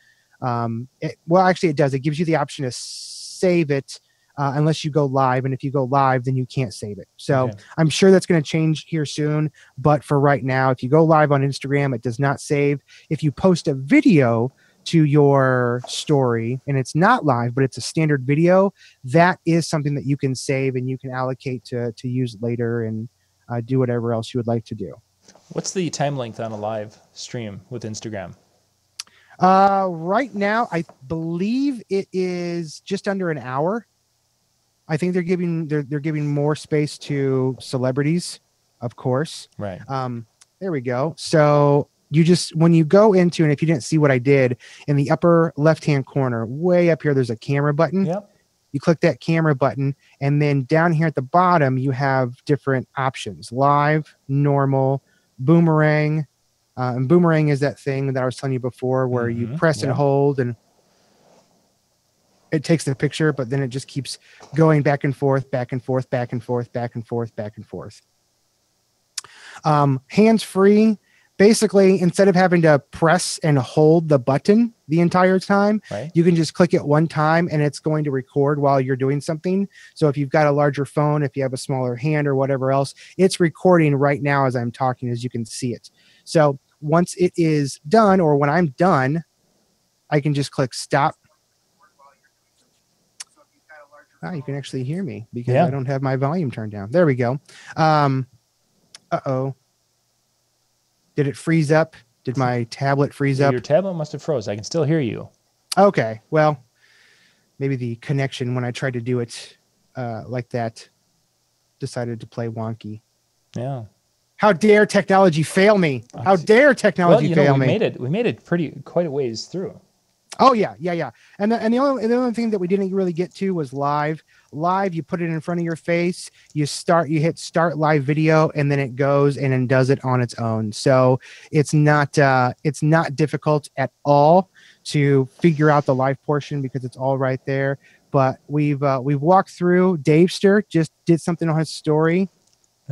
Um, it, well, actually, it does. It gives you the option to save it. Uh, unless you go live, and if you go live, then you can't save it. So okay. I'm sure that's going to change here soon, but for right now, if you go live on Instagram, it does not save. If you post a video to your story and it's not live, but it's a standard video, that is something that you can save and you can allocate to to use later and uh, do whatever else you would like to do. What's the time length on a live stream with Instagram? Uh, right now, I believe it is just under an hour. I think they're giving they're they're giving more space to celebrities, of course. Right. Um, there we go. So you just, when you go into, and if you didn't see what I did, in the upper left-hand corner, way up here, there's a camera button. Yep. You click that camera button, and then down here at the bottom, you have different options. Live, normal, boomerang. Uh, and boomerang is that thing that I was telling you before where mm-hmm. you press yeah. and hold, and it takes the picture, but then it just keeps going back and forth, back and forth, back and forth, back and forth, back and forth. Um, hands-free. Basically, instead of having to press and hold the button the entire time, right. you can just click it one time and it's going to record while you're doing something. So if you've got a larger phone, if you have a smaller hand or whatever else, it's recording right now as I'm talking, as you can see it. So once it is done, or when I'm done, I can just click stop. Ah, you can actually hear me because yeah. I don't have my volume turned down. There we go. Um, uh-oh. Did it freeze up? Did my tablet freeze up? Your tablet must have froze. I can still hear you. Okay. Well, maybe the connection when I tried to do it uh, like that decided to play wonky. Yeah. How dare technology fail me? How dare technology well, you know, fail we me? Made it, we made it pretty quite a ways through. Oh, yeah, yeah, yeah. And the, and the only the only thing that we didn't really get to was live. Live, you put it in front of your face, you start, you hit start live video, and then it goes and then does it on its own. So it's not uh, it's not difficult at all to figure out the live portion because it's all right there. But we've uh, we've walked through. Davester just did something on his story.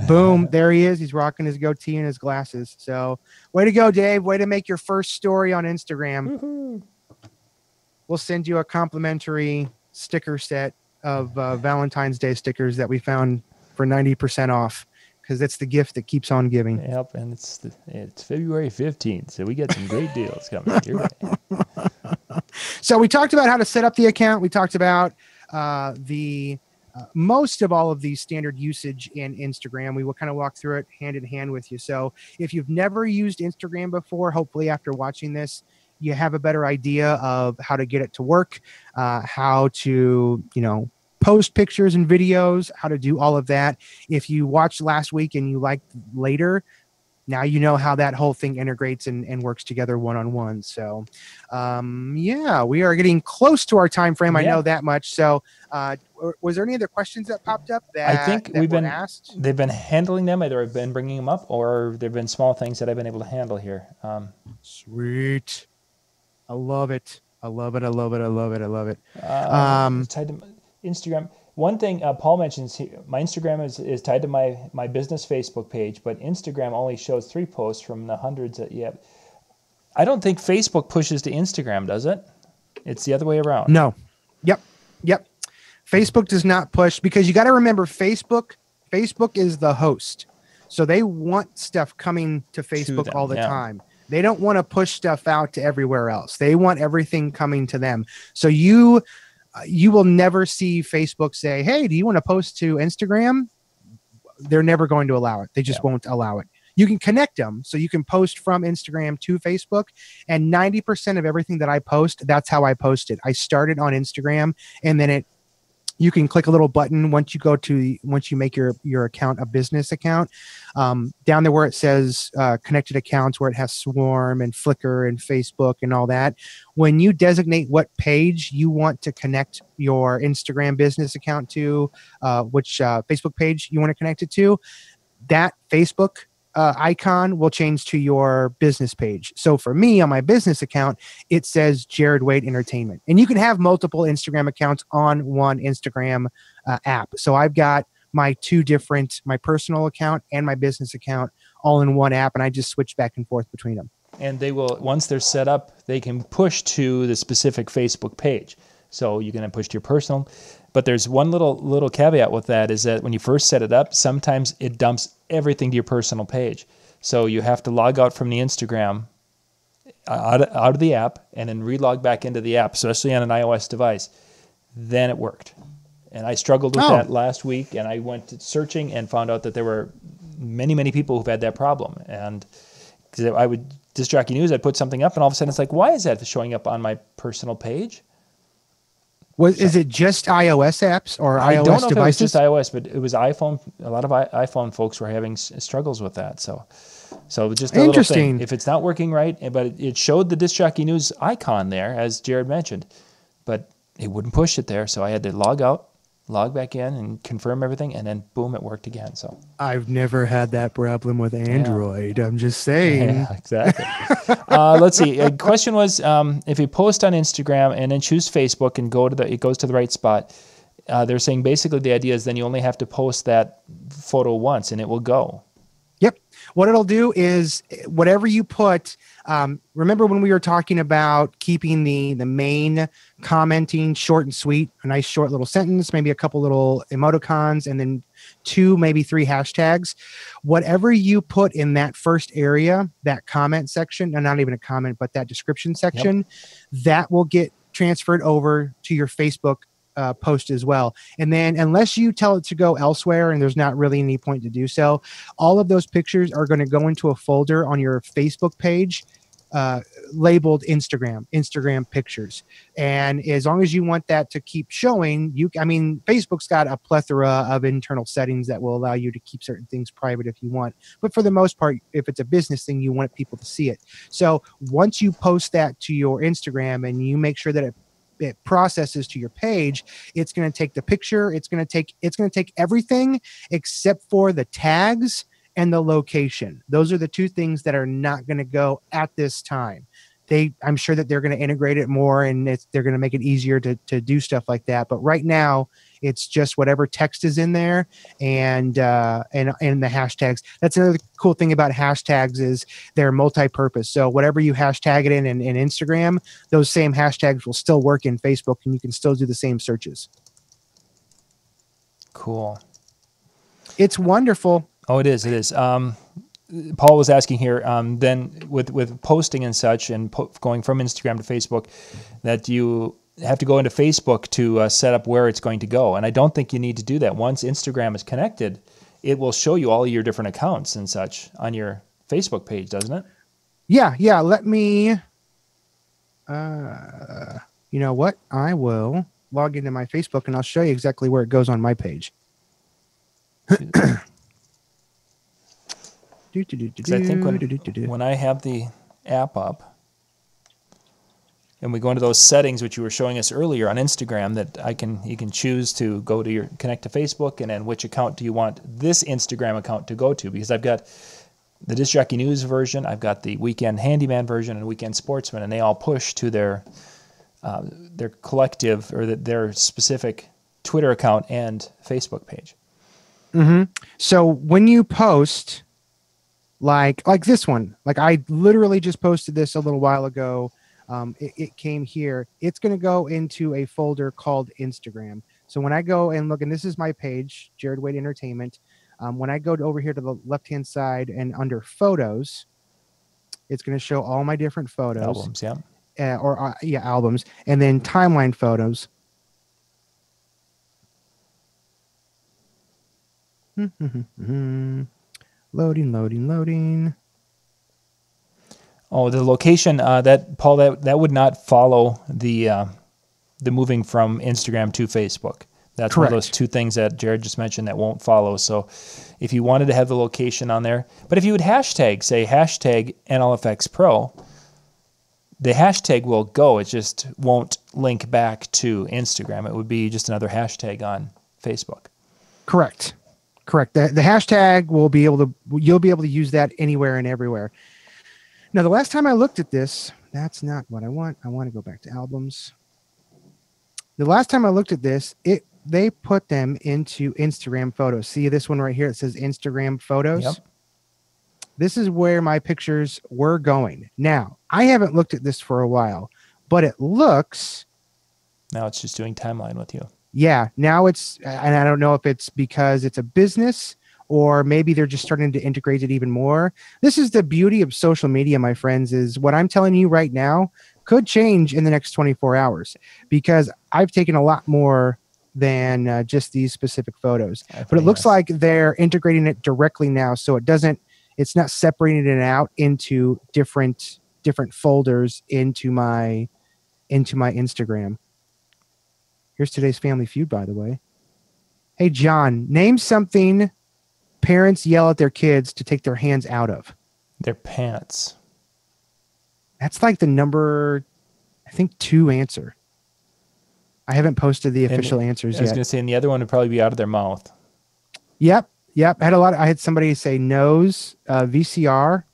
Boom, there he is. He's rocking his goatee and his glasses. So way to go, Dave. Way to make your first story on Instagram. Woohoo. We'll send you a complimentary sticker set of uh, Valentine's Day stickers that we found for ninety percent off because that's the gift that keeps on giving. Yep, and it's the, it's February fifteenth, so we got some great deals coming. You're right. So we talked about how to set up the account. We talked about uh, the uh, most of all of the standard usage in Instagram. We will kind of walk through it hand in hand with you. So if you've never used Instagram before, hopefully after watching this, you have a better idea of how to get it to work, uh, how to, you know, post pictures and videos, how to do all of that. If you watched last week and you liked later, now you know how that whole thing integrates and, and works together one-on-one. So, um, yeah, we are getting close to our time frame. Yeah. I know that much. So uh, was there any other questions that popped up that, I think that we've been asked? They've been handling them. Either I've been bringing them up or there have been small things that I've been able to handle here. Um, Sweet. I love it. I love it. I love it. I love it. I love it. Uh, um, it's tied to Instagram. One thing uh, Paul mentions here, my Instagram is, is tied to my, my business Facebook page, but Instagram only shows three posts from the hundreds that you have. I don't think Facebook pushes to Instagram, does it? It's the other way around. No. Yep. Yep. Facebook does not push because you got to remember Facebook, Facebook is the host. So they want stuff coming to Facebook to them all the yeah. time. They don't want to push stuff out to everywhere else. They want everything coming to them. So you uh, you will never see Facebook say, hey, do you want to post to Instagram? They're never going to allow it. They just yeah. won't allow it. You can connect them. So you can post from Instagram to Facebook. And ninety percent of everything that I post, that's how I post it. I started on Instagram and then it you can click a little button once you go to once you make your your account a business account. Um, down there where it says uh, connected accounts, where it has Swarm and Flickr and Facebook and all that. When you designate what page you want to connect your Instagram business account to, uh, which uh, Facebook page you want to connect it to, that Facebook uh, icon will change to your business page. So for me on my business account, it says Jared Wade Entertainment, and you can have multiple Instagram accounts on one Instagram uh, app. So I've got my two different, my personal account and my business account all in one app. And I just switch back and forth between them. And they will, once they're set up, they can push to the specific Facebook page. So you can push to your personal, but there's one little, little caveat with that is that when you first set it up, sometimes it dumps everything to your personal page. So you have to log out from the Instagram out of, out of the app and then relog back into the app, especially on an iOS device. Then it worked. And I struggled with oh. that last week, and I went searching and found out that there were many, many people who've had that problem. And because I would, Disc Jockey News, I'd put something up, and all of a sudden it's like, why is that showing up on my personal page? Was, is it just iOS apps or I iOS devices? I don't know devices? If it was just iOS, but it was iPhone. A lot of I, iPhone folks were having struggles with that. So So just a little thing. If it's not working right, but it showed the Disc Jockey News icon there, as Jared mentioned, but it wouldn't push it there. So I had to log out, log back in, and confirm everything, and then boom, it worked again. So I've never had that problem with Android. Yeah. I'm just saying. Yeah, exactly. uh, let's see. A question was, um, if you post on Instagram and then choose Facebook and go to the, it goes to the right spot. Uh, they're saying basically the idea is then you only have to post that photo once and it will go. Yep. What it'll do is whatever you put, um, remember when we were talking about keeping the, the main commenting short and sweet, a nice short little sentence, maybe a couple little emoticons, and then two, maybe three hashtags. Whatever you put in that first area, that comment section, no, not even a comment, but that description section, yep, that will get transferred over to your Facebook Uh, post as well. And then unless you tell it to go elsewhere, and there's not really any point to do so, all of those pictures are going to go into a folder on your Facebook page uh, labeled Instagram, Instagram pictures. And as long as you want that to keep showing, you, I mean, Facebook's got a plethora of internal settings that will allow you to keep certain things private if you want. But for the most part, if it's a business thing, you want people to see it. So once you post that to your Instagram and you make sure that it it processes to your page, it's going to take the picture. It's going to take, it's going to take everything except for the tags and the location. Those are the two things that are not going to go at this time. They, I'm sure that they're going to integrate it more, and it's, they're going to make it easier to, to do stuff like that. But right now it's just whatever text is in there and, uh, and, and the hashtags. That's another cool thing about hashtags is they're multi-purpose. So whatever you hashtag it in, in, in Instagram, those same hashtags will still work in Facebook, and you can still do the same searches. Cool. It's wonderful. Oh, it is. It is. Um, Paul was asking here, um, then with, with posting and such and po going from Instagram to Facebook, that you have to go into Facebook to uh, set up where it's going to go. And I don't think you need to do that. Once Instagram is connected, it will show you all your different accounts and such on your Facebook page, doesn't it? Yeah, yeah. Let me, uh, you know what? I will log into my Facebook and I'll show you exactly where it goes on my page. Do, do, do, do, do, I think when, do, do, do, do. when I have the app up and we go into those settings which you were showing us earlier on Instagram, that I can you can choose to go to your connect to Facebook, and then which account do you want this Instagram account to go to? Because I've got the Disc Jockey News version, I've got the Weekend Handyman version, and Weekend Sportsman, and they all push to their uh, their collective or the, their specific Twitter account and Facebook page. Mm-hmm. So when you post. Like, like this one, like I literally just posted this a little while ago. Um, it, it came here. It's going to go into a folder called Instagram. So when I go and look, and this is my page, Jared Wade Entertainment. Um, when I go to over here to the left-hand side and under photos, it's going to show all my different photos. Albums, yeah. Uh, or, uh, yeah, albums. And then timeline photos. Mm-hmm. Loading, loading, loading. Oh, the location, uh, that Paul, that, that would not follow the uh, the moving from Instagram to Facebook. That's correct. One of those two things that Jared just mentioned that won't follow. So if you wanted to have the location on there, but if you would hashtag, say hashtag N L F X Pro, the hashtag will go. It just won't link back to Instagram. It would be just another hashtag on Facebook. Correct. Correct. The, the hashtag will be able to, you'll be able to use that anywhere and everywhere. Now, the last time I looked at this, that's not what I want. I want to go back to albums. The last time I looked at this, it, they put them into Instagram photos. See this one right here? It says Instagram photos. Yep. This is where my pictures were going. Now, I haven't looked at this for a while, but it looks. Now it's just doing timeline with you. Yeah, now it's, and I don't know if it's because it's a business or maybe they're just starting to integrate it even more. This is the beauty of social media, my friends, is what I'm telling you right now could change in the next twenty-four hours, because I've taken a lot more than uh, just these specific photos. But it looks like they're integrating it directly now, so it doesn't, it's not separating it out into different different folders into my into my Instagram. Here's today's Family Feud, by the way. Hey, John, name something parents yell at their kids to take their hands out of. Their pants. That's like the number, I think, two answer. I haven't posted the official and, answers yet. I was going to say, and the other one would probably be out of their mouth. Yep. Yep. I had a lot. Of, I had somebody say nose, uh, V C R,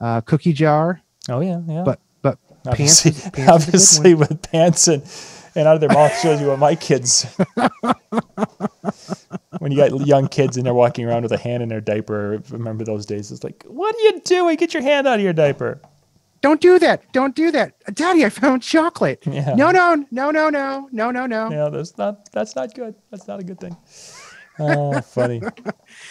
uh, cookie jar. Oh, yeah. Yeah. But, but obviously, pants. pants obviously with pants and, and out of their mouth shows you what my kids. When you got young kids and they're walking around with a hand in their diaper. I remember those days. It's like, what are you doing? Get your hand out of your diaper. Don't do that. Don't do that. Daddy, I found chocolate. Yeah. No, no, no, no, no, no, no, no. Yeah, that's not, that's not good. That's not a good thing. Oh, funny.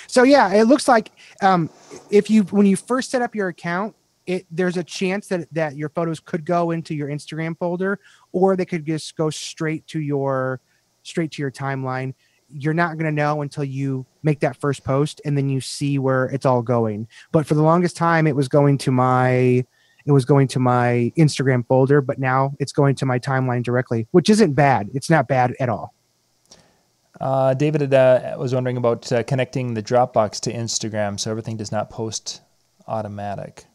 So yeah, it looks like um, if you, when you first set up your account, it, there's a chance that, that your photos could go into your Instagram folder, or they could just go straight to your, straight to your timeline. You're not going to know until you make that first post and then you see where it's all going. But for the longest time, it was going to my, it was going to my Instagram folder, but now it's going to my timeline directly, which isn't bad. It's not bad at all. Uh, David had, uh, was wondering about uh, connecting the Dropbox to Instagram so everything does not post automatic.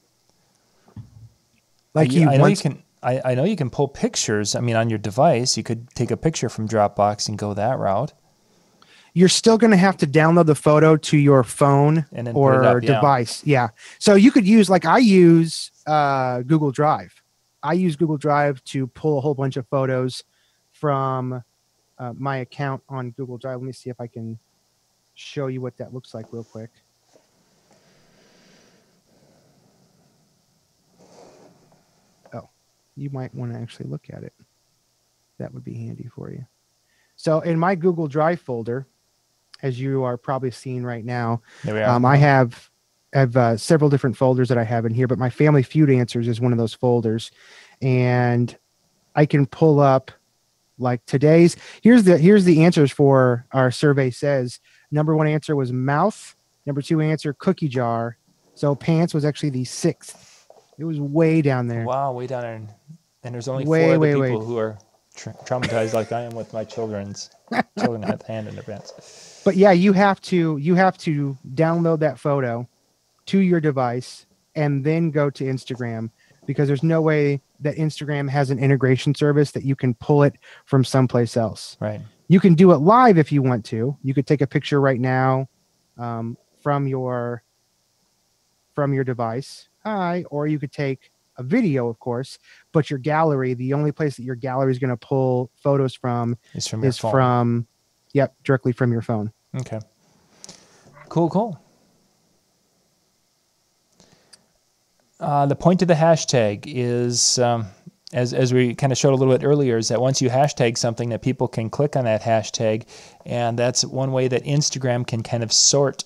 Like you, I, know you can, I, I know you can pull pictures. I mean, on your device, you could take a picture from Dropbox and go that route. You're still going to have to download the photo to your phone and then or up, yeah. device. Yeah. So you could use, like I use uh, Google Drive. I use Google Drive to pull a whole bunch of photos from uh, my account on Google Drive. Let me see if I can show you what that looks like real quick. Oh, you might want to actually look at it. That would be handy for you. So in my Google Drive folder, as you are probably seeing right now, um, I have, I have uh, several different folders that I have in here, but my Family Feud Answers is one of those folders. And I can pull up like today's. Here's the, here's the answers for our survey says. Number one answer was mouth. Number two answer, cookie jar. So pants was actually the sixth. It was way down there. Wow, way down there. And there's only way, four way, other people way. who are... Tra traumatized like I am with my children's children have hand in their pants. But yeah, you have to you have to download that photo to your device and then go to Instagram, because there's no way that Instagram has an integration service that you can pull it from someplace else. Right. You can do it live if you want to. You could take a picture right now um, from your from your device. Hi, or you could take a video, of course, but your gallery, the only place that your gallery is going to pull photos from is from, is from yep, directly from your phone. Okay. Cool, cool. Uh, the point of the hashtag is, um, as, as we kind of showed a little bit earlier, is that once you hashtag something, that people can click on that hashtag, and that's one way that Instagram can kind of sort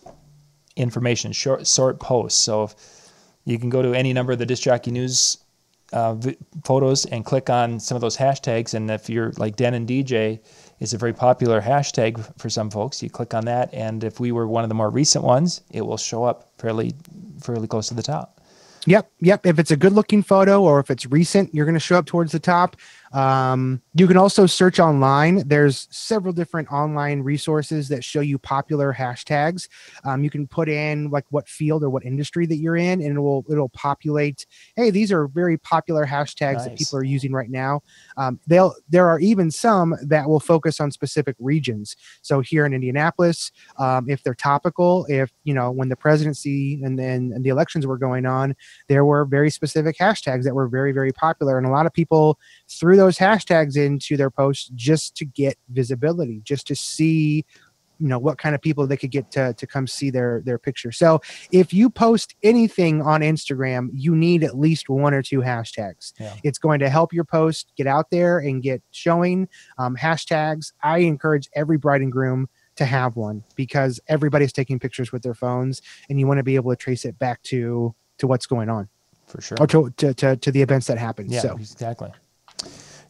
information, short, sort posts. So if you can go to any number of the Disc Jockey News uh, photos and click on some of those hashtags. And if you're like Den and D J is a very popular hashtag for some folks, you click on that. And if we were one of the more recent ones, it will show up fairly, fairly close to the top. Yep. Yep. If it's a good looking photo or if it's recent, you're going to show up towards the top. Um, you can also search online. There's several different online resources that show you popular hashtags. Um, you can put in like what field or what industry that you're in, and it will, it'll populate. Hey, these are very popular hashtags nice. that people are using right now. Um, they'll, there are even some that will focus on specific regions. So here in Indianapolis, um, if they're topical, if, you know, when the presidency and then and the elections were going on, there were very specific hashtags that were very, very popular. And a lot of people threw those hashtags into their posts just to get visibility, just to see, you know, what kind of people they could get to, to come see their, their picture. So if you post anything on Instagram, you need at least one or two hashtags. Yeah. It's going to help your post get out there and get showing. Um, hashtags. I encourage every bride and groom to have one, because everybody's taking pictures with their phones, and you want to be able to trace it back to, to what's going on. For sure. Or to, to, to, to the events that happen. Yeah, so. Exactly.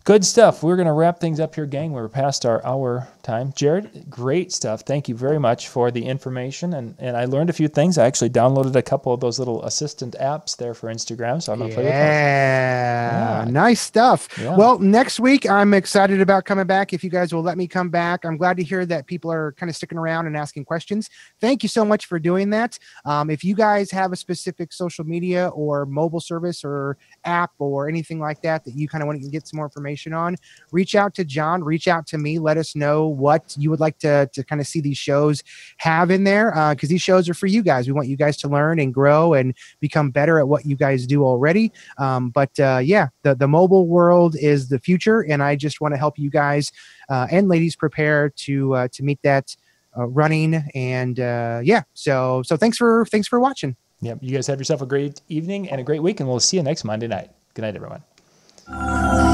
Good stuff. We're going to wrap things up here, gang. We're past our hour time. Jared, great stuff. Thank you very much for the information. And, and I learned a few things. I actually downloaded a couple of those little assistant apps there for Instagram. So I'm going to yeah. play with those. Yeah. Nice stuff. Yeah. Well, next week, I'm excited about coming back. If you guys will let me come back, I'm glad to hear that people are kind of sticking around and asking questions. Thank you so much for doing that. Um, if you guys have a specific social media or mobile service or app or anything like that, that you kind of want to get some more information on, reach out to John, reach out to me, let us know what you would like to, to kind of see these shows have in there, because uh, these shows are for you guys. We want you guys to learn and grow and become better at what you guys do already. Um, but uh, yeah, the, the mobile world is the future, and I just want to help you guys uh, and ladies prepare to uh, to meet that uh, running. And uh, yeah, so so thanks for thanks for watching. Yep, you guys have yourself a great evening and a great week, and we'll see you next Monday night. Good night, everyone.